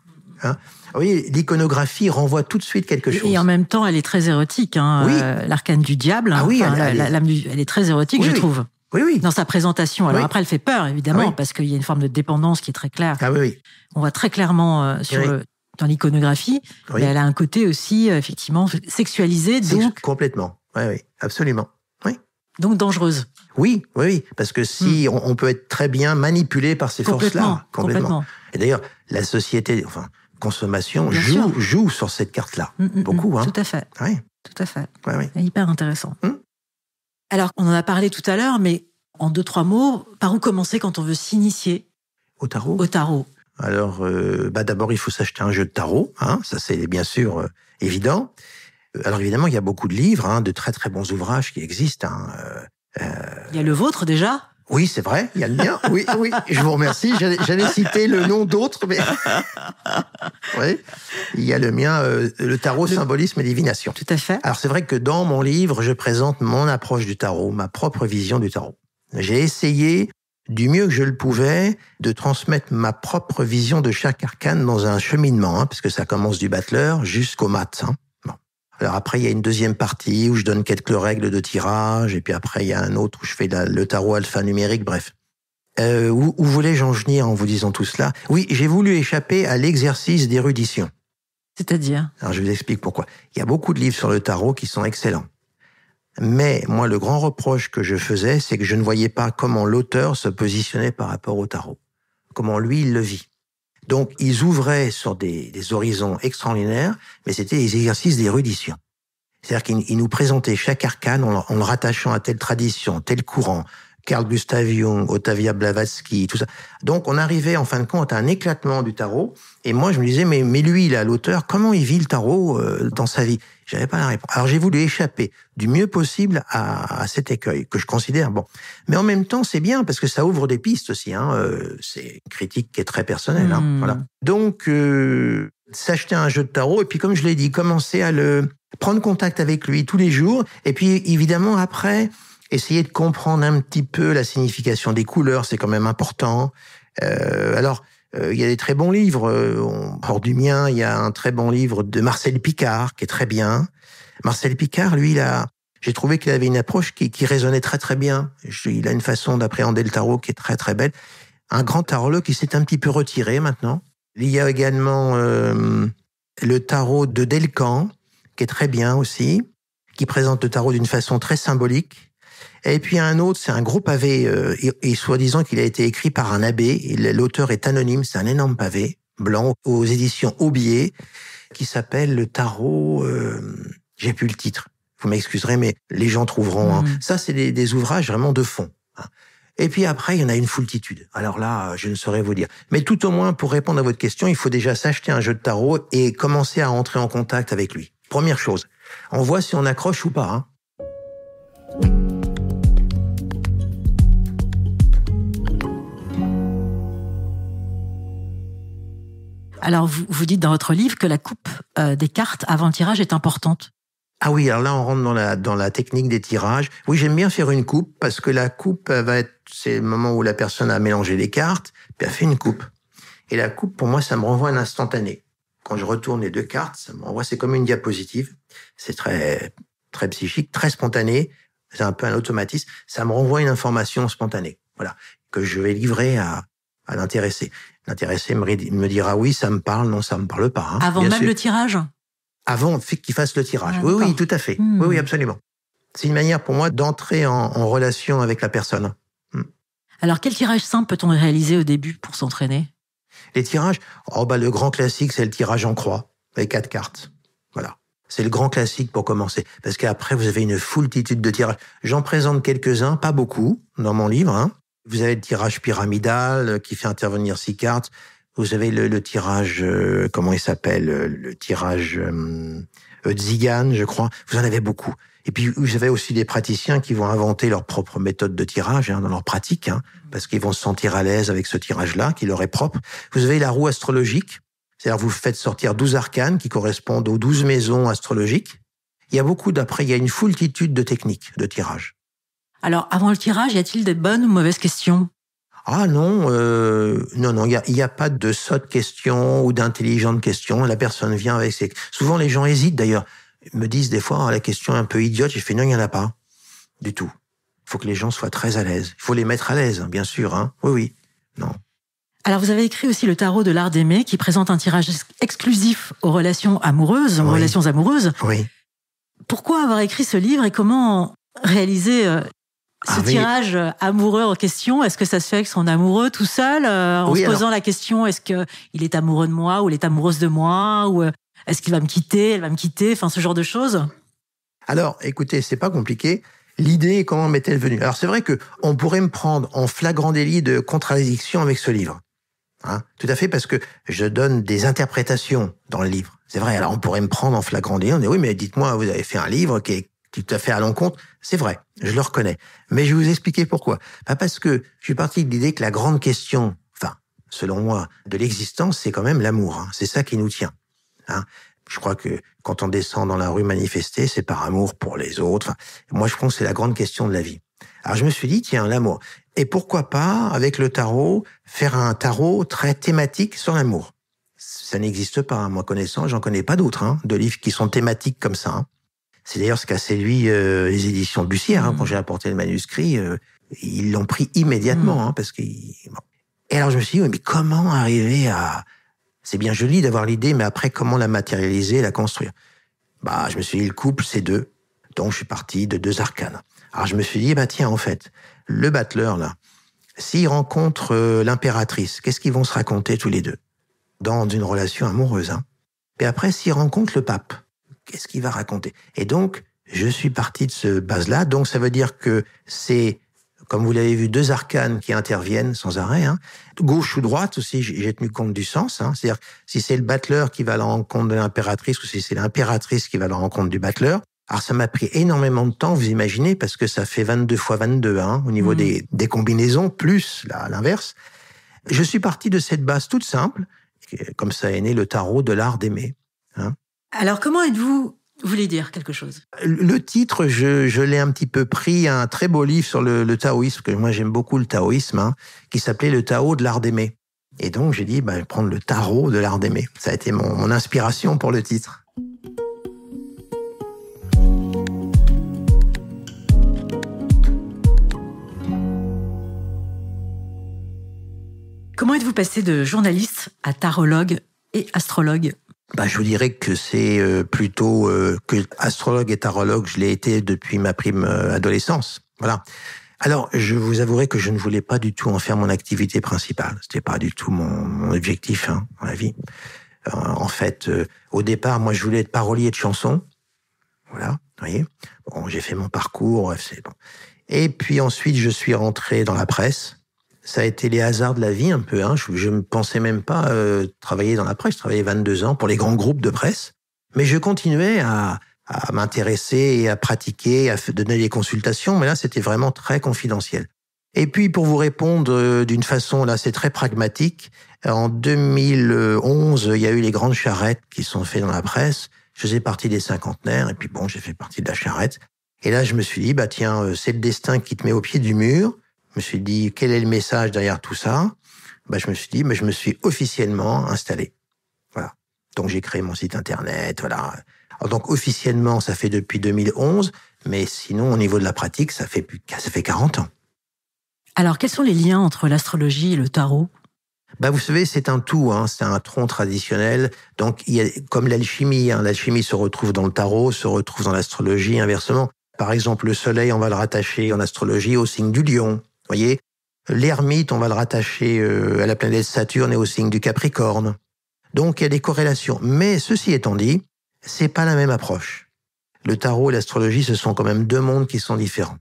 hein. Vous voyez, l'iconographie renvoie tout de suite quelque chose. Et en même temps, elle est très érotique. Hein, oui. euh, l'arcane du diable, ah, oui, enfin, elle, elle, elle, est... elle est très érotique, oui, je oui. trouve. Oui, oui. Dans sa présentation. Alors oui. après, elle fait peur, évidemment, ah, oui. parce qu'il y a une forme de dépendance qui est très claire. Ah oui, oui. On voit très clairement euh, sur oui. le, dans l'iconographie, oui. mais elle a un côté aussi, euh, effectivement, sexualisé. Donc... Complètement, oui, oui, absolument. Oui. Donc dangereuse. Oui, oui, oui, parce que si hmm. on, on peut être très bien manipulé par ces complètement, forces-là. Complètement. complètement. Et d'ailleurs, la société, enfin, consommation, joue, joue sur cette carte-là. Mm, mm, Beaucoup, hein. Tout à fait. Oui. Tout à fait. Oui, oui. C'est hyper intéressant. Hmm. Alors, on en a parlé tout à l'heure, mais en deux, trois mots, par où commencer quand on veut s'initier au tarot ? Au tarot. Alors, euh, bah d'abord, il faut s'acheter un jeu de tarot. Hein, ça, c'est bien sûr euh, évident. Alors, évidemment, il y a beaucoup de livres, hein, de très, très bons ouvrages qui existent. Hein, euh, il y a le vôtre, déjà ? Oui, c'est vrai, il y a le lien. Oui, oui, je vous remercie. J'allais, j'allais citer le nom d'autres, mais... oui, il y a le mien, euh, le tarot, le... symbolisme et divination. Tout à fait. Alors, c'est vrai que dans mon livre, je présente mon approche du tarot, ma propre vision du tarot. J'ai essayé, du mieux que je le pouvais, de transmettre ma propre vision de chaque arcane dans un cheminement, hein, parce que ça commence du battleur jusqu'au mat. Hein. Bon. Alors après, il y a une deuxième partie où je donne quelques règles de tirage, et puis après, il y a un autre où je fais la, le tarot alphanumérique, bref. Euh, où, où voulais-je en venir en vous disant tout cela? Oui, j'ai voulu échapper à l'exercice d'érudition. C'est-à-dire? Alors, je vous explique pourquoi. Il y a beaucoup de livres sur le tarot qui sont excellents. Mais moi, le grand reproche que je faisais, c'est que je ne voyais pas comment l'auteur se positionnait par rapport au tarot, comment lui, il le vit. Donc, ils ouvraient sur des, des horizons extraordinaires, mais c'était des exercices d'érudition. C'est-à-dire qu'ils nous présentaient chaque arcane en, en le rattachant à telle tradition, tel courant, Carl Gustav Jung, Ottavia Blavatsky, tout ça. Donc, on arrivait, en fin de compte, à un éclatement du tarot. Et moi, je me disais, mais, mais lui, là, l'auteur, comment il vit le tarot euh, dans sa vie? J'avais pas la réponse. Alors, j'ai voulu échapper du mieux possible à, à cet écueil, que je considère bon. Mais en même temps, c'est bien, parce que ça ouvre des pistes aussi. Hein. Euh, c'est une critique qui est très personnelle. Mmh. Hein, voilà. Donc, euh, s'acheter un jeu de tarot, et puis, comme je l'ai dit, commencer à le prendre contact avec lui tous les jours. Et puis, évidemment, après... Essayer de comprendre un petit peu la signification des couleurs, c'est quand même important. Euh, alors, euh, il y a des très bons livres. Hors du mien, il y a un très bon livre de Marcel Picard, qui est très bien. Marcel Picard, lui, il a, j'ai trouvé qu'il avait une approche qui, qui résonnait très très bien. Je, il a une façon d'appréhender le tarot qui est très très belle. Un grand tarologue qui s'est un petit peu retiré maintenant. Il y a également euh, le tarot de Delcan, qui est très bien aussi, qui présente le tarot d'une façon très symbolique. Et puis un autre, c'est un gros pavé, euh, et, et soi-disant qu'il a été écrit par un abbé, l'auteur est anonyme, c'est un énorme pavé, blanc, aux éditions Aubier, qui s'appelle le tarot, euh, j'ai plus le titre, vous m'excuserez, mais les gens trouveront. Hein. Mmh. Ça, c'est des, des ouvrages vraiment de fond. Hein. Et puis après, il y en a une foultitude. Alors là, je ne saurais vous dire. Mais tout au moins, pour répondre à votre question, il faut déjà s'acheter un jeu de tarot et commencer à entrer en contact avec lui. Première chose, on voit si on accroche ou pas. Hein. Alors, vous, vous dites dans votre livre que la coupe euh, des cartes avant le tirage est importante. Ah oui, alors là, on rentre dans la, dans la technique des tirages. Oui, j'aime bien faire une coupe, parce que la coupe va être... C'est le moment où la personne a mélangé les cartes, puis a fait une coupe. Et la coupe, pour moi, ça me renvoie à l'instantané. Quand je retourne les deux cartes, ça me renvoie... C'est comme une diapositive. C'est très, très psychique, très spontané. C'est un peu un automatisme. Ça me renvoie une information spontanée, voilà, que je vais livrer à... à l'intéressé. L'intéressé me dira oui, ça me parle, non, ça me parle pas. Hein. Avant même le tirage? Avant qu'il fasse le tirage. Ah, oui, oui, tout à fait. Mmh. Oui, oui, absolument. C'est une manière pour moi d'entrer en, en relation avec la personne. Mmh. Alors, quel tirage simple peut-on réaliser au début pour s'entraîner? Les tirages, oh, bah, le grand classique, c'est le tirage en croix, avec quatre cartes. Voilà. C'est le grand classique pour commencer. Parce qu'après, vous avez une foultitude de tirages. J'en présente quelques-uns, pas beaucoup, dans mon livre, hein. Vous avez le tirage pyramidal qui fait intervenir six cartes. Vous avez le, le tirage, euh, comment il s'appelle, le tirage euh, Zigan, je crois. Vous en avez beaucoup. Et puis, vous avez aussi des praticiens qui vont inventer leur propre méthode de tirage hein, dans leur pratique, hein, parce qu'ils vont se sentir à l'aise avec ce tirage-là, qui leur est propre. Vous avez la roue astrologique, c'est-à-dire vous faites sortir douze arcanes qui correspondent aux douze maisons astrologiques. Il y a beaucoup d'après, il y a une foultitude de techniques de tirage. Alors, avant le tirage, y a-t-il des bonnes ou mauvaises questions? Ah non, euh, non, non, il n'y a, y a pas de sotte question ou d'intelligente question. La personne vient avec ses... Souvent, les gens hésitent, d'ailleurs. Ils me disent des fois, oh, la question est un peu idiote. J'ai fait, non, il n'y en a pas du tout. Il faut que les gens soient très à l'aise. Il faut les mettre à l'aise, hein, bien sûr. Hein. Oui, oui, non. Alors, vous avez écrit aussi le tarot de l'art d'aimer, qui présente un tirage exclusif aux relations amoureuses, aux oui. relations amoureuses. Oui. Pourquoi avoir écrit ce livre et comment réaliser... Euh, Ce ah, tirage oui. amoureux en question, est-ce que ça se fait avec son amoureux tout seul, euh, en oui, se posant alors... la question, est-ce qu'il est amoureux de moi, ou il est amoureuse de moi, ou euh, est-ce qu'il va me quitter, elle va me quitter, enfin ce genre de choses? Alors, écoutez, c'est pas compliqué. L'idée, comment m'est-elle venue? Alors c'est vrai que on pourrait me prendre en flagrant délit de contradiction avec ce livre. Hein, tout à fait, parce que je donne des interprétations dans le livre. C'est vrai, alors on pourrait me prendre en flagrant délit, on dit, oui, mais dites-moi, vous avez fait un livre qui est tout à fait à l'encontre, c'est vrai, je le reconnais. Mais je vais vous expliquer pourquoi. Pas parce que je suis parti de l'idée que la grande question, enfin, selon moi, de l'existence, c'est quand même l'amour. Hein. C'est ça qui nous tient. Hein. Je crois que quand on descend dans la rue manifester, c'est par amour pour les autres. Enfin, moi, je pense que c'est la grande question de la vie. Alors, je me suis dit, tiens, l'amour. Et pourquoi pas, avec le tarot, faire un tarot très thématique sur l'amour. Ça n'existe pas, hein. Moi connaissant, j'en connais pas d'autres, hein, de livres qui sont thématiques comme ça. Hein. C'est d'ailleurs ce qu'a séduit euh, les éditions Bussière. Hein, mmh. Quand j'ai apporté le manuscrit, euh, ils l'ont pris immédiatement. Mmh. Hein, parce qu'ils... Bon. Et alors je me suis dit, oui, mais comment arriver à... C'est bien joli d'avoir l'idée, mais après, comment la matérialiser et la construire? Bah, je me suis dit, le couple, c'est deux. Donc je suis parti de deux arcanes. Alors je me suis dit, bah tiens, en fait, le battleur, là, s'il rencontre euh, l'impératrice, qu'est-ce qu'ils vont se raconter tous les deux dans une relation amoureuse, hein. Et après, s'il rencontre le pape, qu'est-ce qu'il va raconter? Et donc, je suis parti de ce base-là. Donc, ça veut dire que c'est, comme vous l'avez vu, deux arcanes qui interviennent sans arrêt. Hein. Gauche ou droite aussi, j'ai tenu compte du sens. Hein. C'est-à-dire, si c'est le battleur qui va à la rencontre de l'impératrice ou si c'est l'impératrice qui va à la rencontre du battleur. Alors, ça m'a pris énormément de temps, vous imaginez, parce que ça fait vingt-deux fois vingt-deux, hein, au niveau mmh. des, des combinaisons, plus là, à l'inverse. Je suis parti de cette base toute simple. Comme ça est né le tarot de l'art d'aimer. Hein? Alors, comment êtes-vous... Vous voulez dire quelque chose? Le titre, je, je l'ai un petit peu pris à un très beau livre sur le, le taoïsme, que moi j'aime beaucoup le taoïsme, hein, qui s'appelait le tarot de l'art d'aimer. Et donc, j'ai dit, bah, je vais prendre le tarot de l'art d'aimer. Ça a été mon, mon inspiration pour le titre. Comment êtes-vous passé de journaliste à tarologue et astrologue? Bah, je vous dirais que c'est euh, plutôt euh, que astrologue et tarologue, je l'ai été depuis ma prime euh, adolescence. Voilà. Alors, je vous avouerai que je ne voulais pas du tout en faire mon activité principale. C'était pas du tout mon, mon objectif, hein, dans la vie. Euh, en fait, euh, au départ, moi, je voulais être parolier de chansons. Voilà, vous voyez. Bon, j'ai fait mon parcours, c'est bon. Et puis ensuite, je suis rentré dans la presse. Ça a été les hasards de la vie, un peu. Hein. Je ne pensais même pas euh, travailler dans la presse. Je travaillais vingt-deux ans pour les grands groupes de presse. Mais je continuais à, à m'intéresser et à pratiquer, à donner des consultations. Mais là, c'était vraiment très confidentiel. Et puis, pour vous répondre euh, d'une façon, là, c'est très pragmatique. En deux mille onze, il y a eu les grandes charrettes qui sont faites dans la presse. Je faisais partie des cinquantenaires. Et puis, bon, j'ai fait partie de la charrette. Et là, je me suis dit, bah tiens, euh, c'est le destin qui te met au pied du mur. Je me suis dit, quel est le message derrière tout ça? Ben, je me suis dit, ben, je me suis officiellement installé. Voilà. Donc, j'ai créé mon site Internet, voilà. Alors, donc, officiellement, ça fait depuis deux mille onze, mais sinon, au niveau de la pratique, ça fait, ça fait quarante ans. Alors, quels sont les liens entre l'astrologie et le tarot? Ben, vous savez, c'est un tout, hein, c'est un tronc traditionnel. Donc, il y a, comme l'alchimie, hein, l'alchimie se retrouve dans le tarot, se retrouve dans l'astrologie, inversement. Par exemple, le soleil, on va le rattacher en astrologie au signe du lion. Vous voyez, l'ermite, on va le rattacher à la planète Saturne et au signe du Capricorne. Donc, il y a des corrélations. Mais ceci étant dit, c'est pas la même approche. Le tarot et l'astrologie, ce sont quand même deux mondes qui sont différents.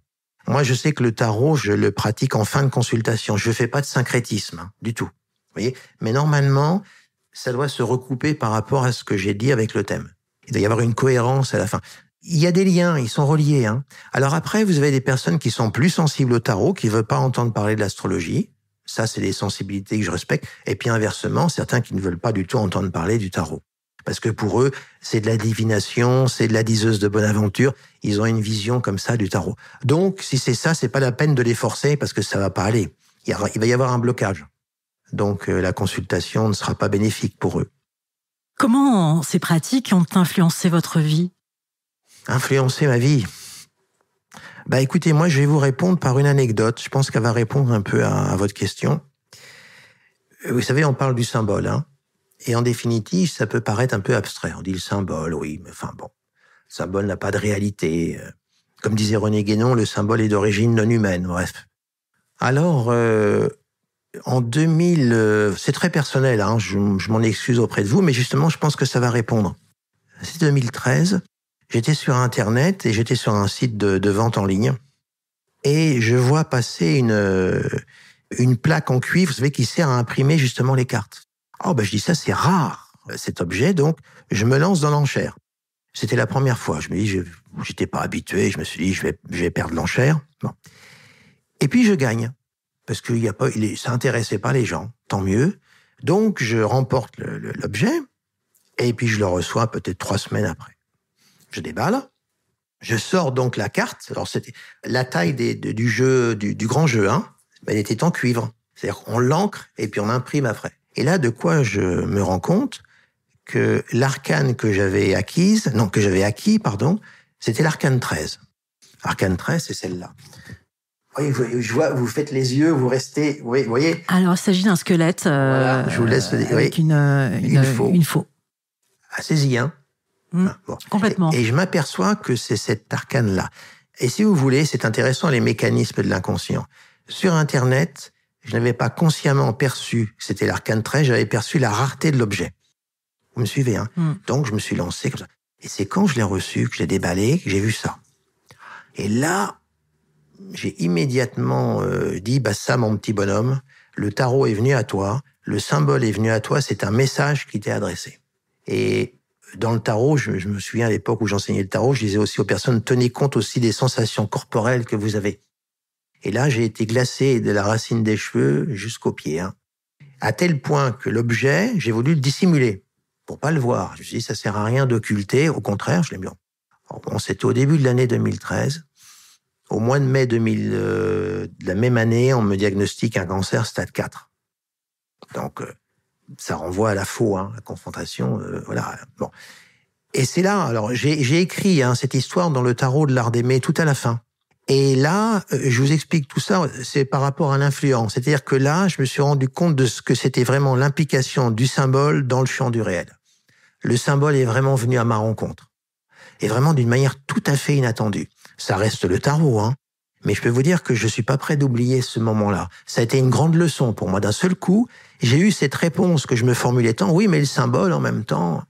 Moi, je sais que le tarot, je le pratique en fin de consultation. Je fais pas de syncrétisme, hein, du tout. Vous voyez, mais normalement, ça doit se recouper par rapport à ce que j'ai dit avec le thème. Il doit y avoir une cohérence à la fin. Il y a des liens, ils sont reliés. Hein. Alors après, vous avez des personnes qui sont plus sensibles au tarot, qui ne veulent pas entendre parler de l'astrologie. Ça, c'est des sensibilités que je respecte. Et puis inversement, certains qui ne veulent pas du tout entendre parler du tarot. Parce que pour eux, c'est de la divination, c'est de la diseuse de bonne aventure. Ils ont une vision comme ça du tarot. Donc, si c'est ça, c'est pas la peine de les forcer parce que ça va pas aller. Il va y avoir un blocage. Donc, la consultation ne sera pas bénéfique pour eux. Comment ces pratiques ont influencé votre vie ? Influencer ma vie. Bah écoutez, moi je vais vous répondre par une anecdote. Je pense qu'elle va répondre un peu à, à votre question. Vous savez, on parle du symbole, hein. Et en définitive, ça peut paraître un peu abstrait. On dit le symbole, oui, mais enfin bon, le symbole n'a pas de réalité. Comme disait René Guénon, le symbole est d'origine non humaine, bref. Alors, euh, en deux mille... Euh, c'est très personnel, hein, je, je m'en excuse auprès de vous, mais justement, je pense que ça va répondre. C'est deux mille treize... J'étais sur Internet et j'étais sur un site de, de vente en ligne. Et je vois passer une, une plaque en cuivre, vous savez, qui sert à imprimer justement les cartes. Oh, ben je dis ça, c'est rare, cet objet. Donc, je me lance dans l'enchère. C'était la première fois. Je me dis, je n'étais pas habitué. Je me suis dit, je vais, je vais perdre l'enchère. Bon. Et puis, je gagne. Parce que y a pas, il, ça n'intéressait pas les gens. Tant mieux. Donc, je remporte le, le, l'objet. Et puis, je le reçois peut-être trois semaines après. Je déballe, je sors donc la carte. Alors, c'était la taille des, de, du jeu, du, du grand jeu, hein, elle était en cuivre. C'est-à-dire qu'on l'encre et puis on imprime après. Et là, de quoi je me rends compte que l'arcane que j'avais acquise, non, que j'avais acquis, pardon, C'était l'arcane treize. Arcane treize, c'est celle-là. Oui, je vois, vous faites les yeux, vous restez... Oui, vous voyez. Alors, il s'agit d'un squelette euh, voilà, je vous laisse, euh, avec oui, une, une, une faux. Une faux. Assez-y, hein. Mmh, ah, bon. Complètement. Et, et je m'aperçois que c'est cette arcane-là. Et si vous voulez, c'est intéressant, les mécanismes de l'inconscient. Sur Internet, je n'avais pas consciemment perçu que c'était l'arcane treize, j'avais perçu la rareté de l'objet. Vous me suivez, hein. Mmh. Donc, je me suis lancé comme ça. Et c'est quand je l'ai reçu, que je l'ai déballé, que j'ai vu ça. Et là... j'ai immédiatement euh, dit, bah ça, mon petit bonhomme, le tarot est venu à toi, le symbole est venu à toi, c'est un message qui t'est adressé. Et dans le tarot, je, je me souviens à l'époque où j'enseignais le tarot, je disais aussi aux personnes, tenez compte aussi des sensations corporelles que vous avez. Et là, j'ai été glacé de la racine des cheveux jusqu'aux pieds, hein. À tel point que l'objet, j'ai voulu le dissimuler, pour pas le voir. Je me suis dit, ça sert à rien d'occulter, au contraire, je l'ai mis en... Alors, bon, c'était au début de l'année deux mille treize. Au mois de mai deux mille, euh, de la même année, on me diagnostique un cancer stade quatre. Donc, euh, ça renvoie à la faux, hein, la confrontation, euh, voilà. Bon. Et c'est là, alors, j'ai écrit hein, cette histoire dans le tarot de l'art d'aimer tout à la fin. Et là, euh, je vous explique tout ça, c'est par rapport à l'influence. C'est-à-dire que là, je me suis rendu compte de ce que c'était vraiment l'implication du symbole dans le champ du réel. Le symbole est vraiment venu à ma rencontre. Et vraiment d'une manière tout à fait inattendue. Ça reste le tarot, hein. Mais je peux vous dire que je suis pas prêt d'oublier ce moment-là. Ça a été une grande leçon pour moi. D'un seul coup, j'ai eu cette réponse que je me formulais tant, oui, mais le symbole en même temps.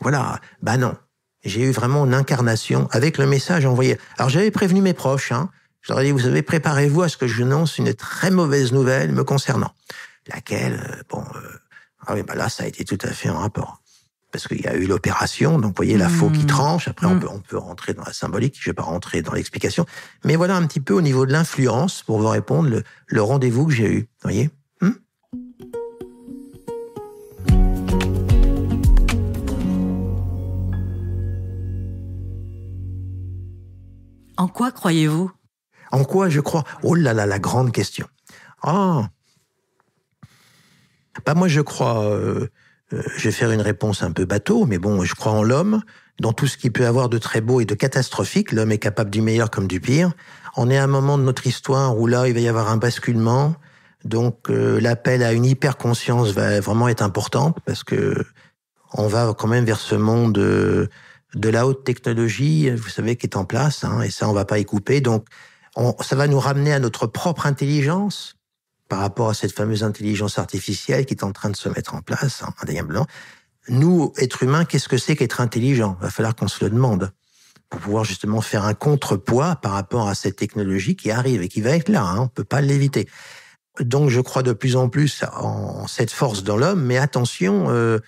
Voilà. Bah non. J'ai eu vraiment une incarnation avec le message envoyé. Alors j'avais prévenu mes proches, hein. Je leur ai dit, vous savez, préparez-vous à ce que je vous annonce une très mauvaise nouvelle me concernant. Laquelle, bon, euh, ah oui, bah là, ça a été tout à fait en rapport. Parce qu'il y a eu l'opération, donc vous voyez la mmh. faux qui tranche, après mmh. on, peut, on peut rentrer dans la symbolique, je ne vais pas rentrer dans l'explication, mais voilà un petit peu au niveau de l'influence, pour vous répondre, le, le rendez-vous que j'ai eu, vous voyez hmm En quoi croyez-vous? En quoi je crois? Oh là là, la grande question. Ah oh. Bah moi je crois... Euh, je vais faire une réponse un peu bateau, mais bon, je crois en l'homme, dans tout ce qu'il peut avoir de très beau et de catastrophique. L'homme est capable du meilleur comme du pire. On est à un moment de notre histoire où là, il va y avoir un basculement. Donc, euh, l'appel à une hyper-conscience va vraiment être important, parce que on va quand même vers ce monde de, de la haute technologie, vous savez, qui est en place, hein, et ça, on va pas y couper. Donc, on, ça va nous ramener à notre propre intelligence, par rapport à cette fameuse intelligence artificielle qui est en train de se mettre en place, hein, indéniablement. Nous, êtres humains, qu'est-ce que c'est qu'être intelligent? Il va falloir qu'on se le demande, pour pouvoir justement faire un contrepoids par rapport à cette technologie qui arrive et qui va être là, hein, on ne peut pas l'éviter. Donc je crois de plus en plus en cette force dans l'homme, mais attention euh,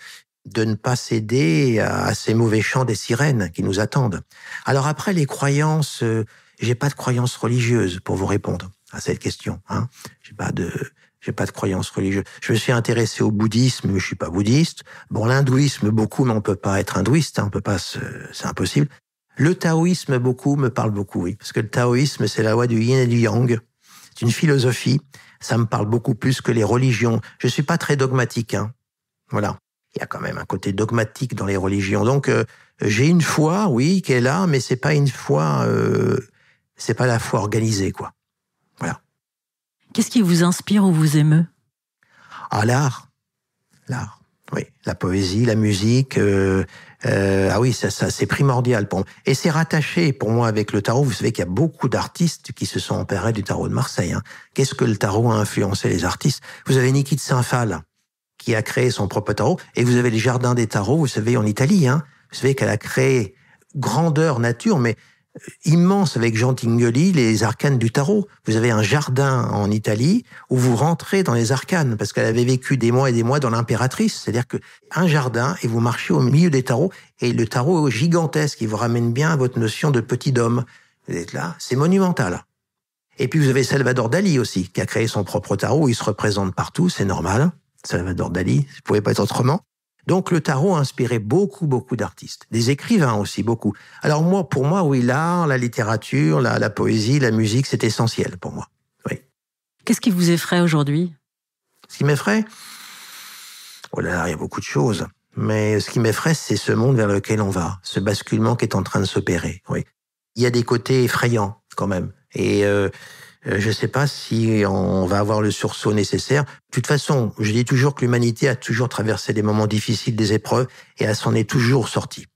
de ne pas céder à, à ces mauvais chants des sirènes qui nous attendent. Alors après, les croyances, euh, j'ai pas de croyances religieuses pour vous répondre à cette question, hein. J'ai pas de, j'ai pas de croyance religieuse. Je me suis intéressé au bouddhisme, mais je suis pas bouddhiste. Bon, l'hindouisme beaucoup, mais on peut pas être hindouiste, hein, on peut pas, se... c'est impossible. Le taoïsme beaucoup me parle beaucoup, oui, parce que le taoïsme c'est la loi du yin et du yang. C'est une philosophie, ça me parle beaucoup plus que les religions. Je suis pas très dogmatique, hein. Voilà, il y a quand même un côté dogmatique dans les religions. Donc euh, j'ai une foi, oui, qui est là, mais c'est pas une foi, euh... c'est pas la foi organisée, quoi. Voilà. Qu'est-ce qui vous inspire ou vous émeut? Ah, l'art. L'art, oui. La poésie, la musique. Euh, euh, ah oui, ça, ça c'est primordial pour moi. Et c'est rattaché pour moi avec le tarot. Vous savez qu'il y a beaucoup d'artistes qui se sont emparés du tarot de Marseille, hein. Qu'est-ce que le tarot a influencé les artistes? Vous avez Niki de Saint-Phal qui a créé son propre tarot. Et vous avez les jardins des tarots, vous savez, en Italie, hein. Vous savez qu'elle a créé grandeur nature, mais... immense avec Jean Tinguely, les arcanes du tarot. Vous avez un jardin en Italie où vous rentrez dans les arcanes, parce qu'elle avait vécu des mois et des mois dans l'impératrice. C'est-à-dire que un jardin et vous marchez au milieu des tarots, et le tarot gigantesque, il vous ramène bien à votre notion de petit homme. Vous êtes là, c'est monumental. Et puis vous avez Salvador Dali aussi, qui a créé son propre tarot, il se représente partout, c'est normal. Salvador Dali, ça ne pouvait pas être autrement. Donc le tarot a inspiré beaucoup, beaucoup d'artistes, des écrivains aussi, beaucoup. Alors moi, pour moi, oui, l'art, la littérature, la, la poésie, la musique, c'est essentiel pour moi. Oui. Qu'est-ce qui vous effraie aujourd'hui? Ce qui m'effraie? Oh là là, il y a beaucoup de choses. Mais ce qui m'effraie, c'est ce monde vers lequel on va, ce basculement qui est en train de s'opérer. Oui. Il y a des côtés effrayants, quand même. Et euh, je ne sais pas si on va avoir le sursaut nécessaire. De toute façon, je dis toujours que l'humanité a toujours traversé des moments difficiles, des épreuves, et elle s'en est toujours sortie.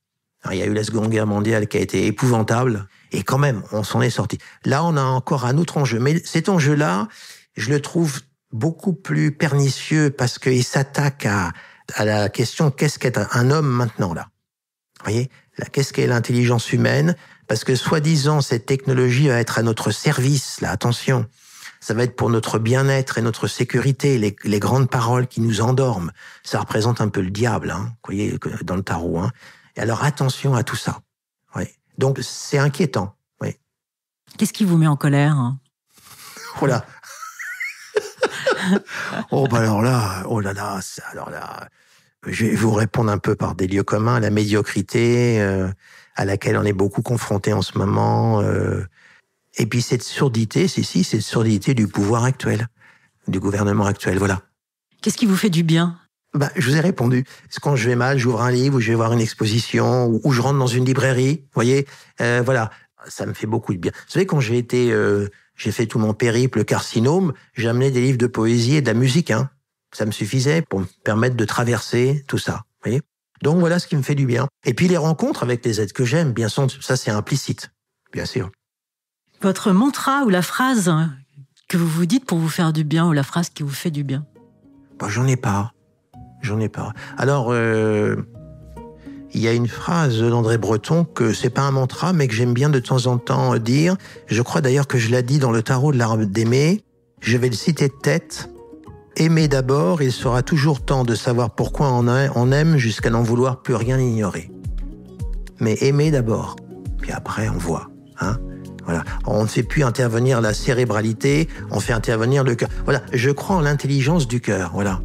Alors, il y a eu la Seconde Guerre mondiale qui a été épouvantable, et quand même, on s'en est sorti. Là, on a encore un autre enjeu. Mais cet enjeu-là, je le trouve beaucoup plus pernicieux parce qu'il s'attaque à, à la question qu'est-ce qu'est un homme maintenant, là. Vous voyez, qu'est-ce qu'est l'intelligence humaine? Parce que, soi-disant, cette technologie va être à notre service, là, attention. Ça va être pour notre bien-être et notre sécurité, les, les grandes paroles qui nous endorment. Ça représente un peu le diable, hein, vous voyez, dans le tarot, hein. Et alors, attention à tout ça. Oui. Donc, c'est inquiétant, oui. Qu'est-ce qui vous met en colère? Voilà. Oh, bah alors là, oh là là, alors là, je vais vous répondre un peu par des lieux communs, la médiocrité, euh, à laquelle on est beaucoup confronté en ce moment, euh, et puis cette surdité, c'est si, cette surdité du pouvoir actuel, du gouvernement actuel, voilà. Qu'est-ce qui vous fait du bien? Bah, je vous ai répondu. Quand je vais mal, j'ouvre un livre, ou je vais voir une exposition, ou, ou je rentre dans une librairie, vous voyez, euh, voilà, ça me fait beaucoup de bien. Vous savez, quand j'ai été... Euh, J'ai fait tout mon périple carcinome, j'ai amené des livres de poésie et de la musique. Hein. Ça me suffisait pour me permettre de traverser tout ça. Voyez, donc voilà ce qui me fait du bien. Et puis les rencontres avec les êtres que j'aime, bien sûr, ça c'est implicite, bien sûr. Votre mantra ou la phrase que vous vous dites pour vous faire du bien, ou la phrase qui vous fait du bien? Bah, j'en ai pas. J'en ai pas. Alors, euh, il y a une phrase d'André Breton que c'est pas un mantra, mais que j'aime bien de temps en temps dire. Je crois d'ailleurs que je l'ai dit dans le tarot de l'art d'aimer. Je vais le citer de tête. Aimer d'abord, il sera toujours temps de savoir pourquoi on aime jusqu'à n'en vouloir plus rien ignorer. Mais aimer d'abord. Puis après, on voit. Hein, voilà. On ne fait plus intervenir la cérébralité, on fait intervenir le cœur. Voilà. Je crois en l'intelligence du cœur. Voilà.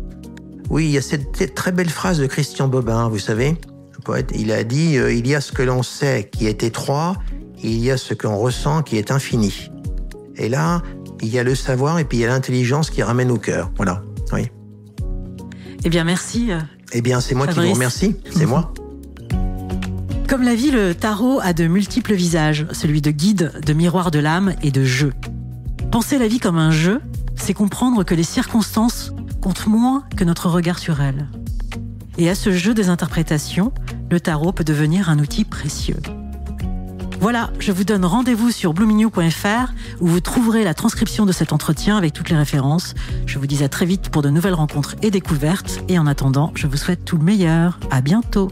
Oui, il y a cette très belle phrase de Christian Bobin, vous savez. Poète, il a dit euh, « Il y a ce que l'on sait qui est étroit, il y a ce qu'on ressent qui est infini. » Et là, il y a le savoir et puis il y a l'intelligence qui ramène au cœur. Voilà, oui. Eh bien, merci. Euh, eh bien, c'est moi Fabrice. Qui vous remercie, c'est moi. Comme la vie, le tarot a de multiples visages, celui de guide, de miroir de l'âme et de jeu. Penser la vie comme un jeu, c'est comprendre que les circonstances comptent moins que notre regard sur elles. Et à ce jeu des interprétations, le tarot peut devenir un outil précieux. Voilà, je vous donne rendez-vous sur blooming you point f r où vous trouverez la transcription de cet entretien avec toutes les références. Je vous dis à très vite pour de nouvelles rencontres et découvertes. Et en attendant, je vous souhaite tout le meilleur. À bientôt.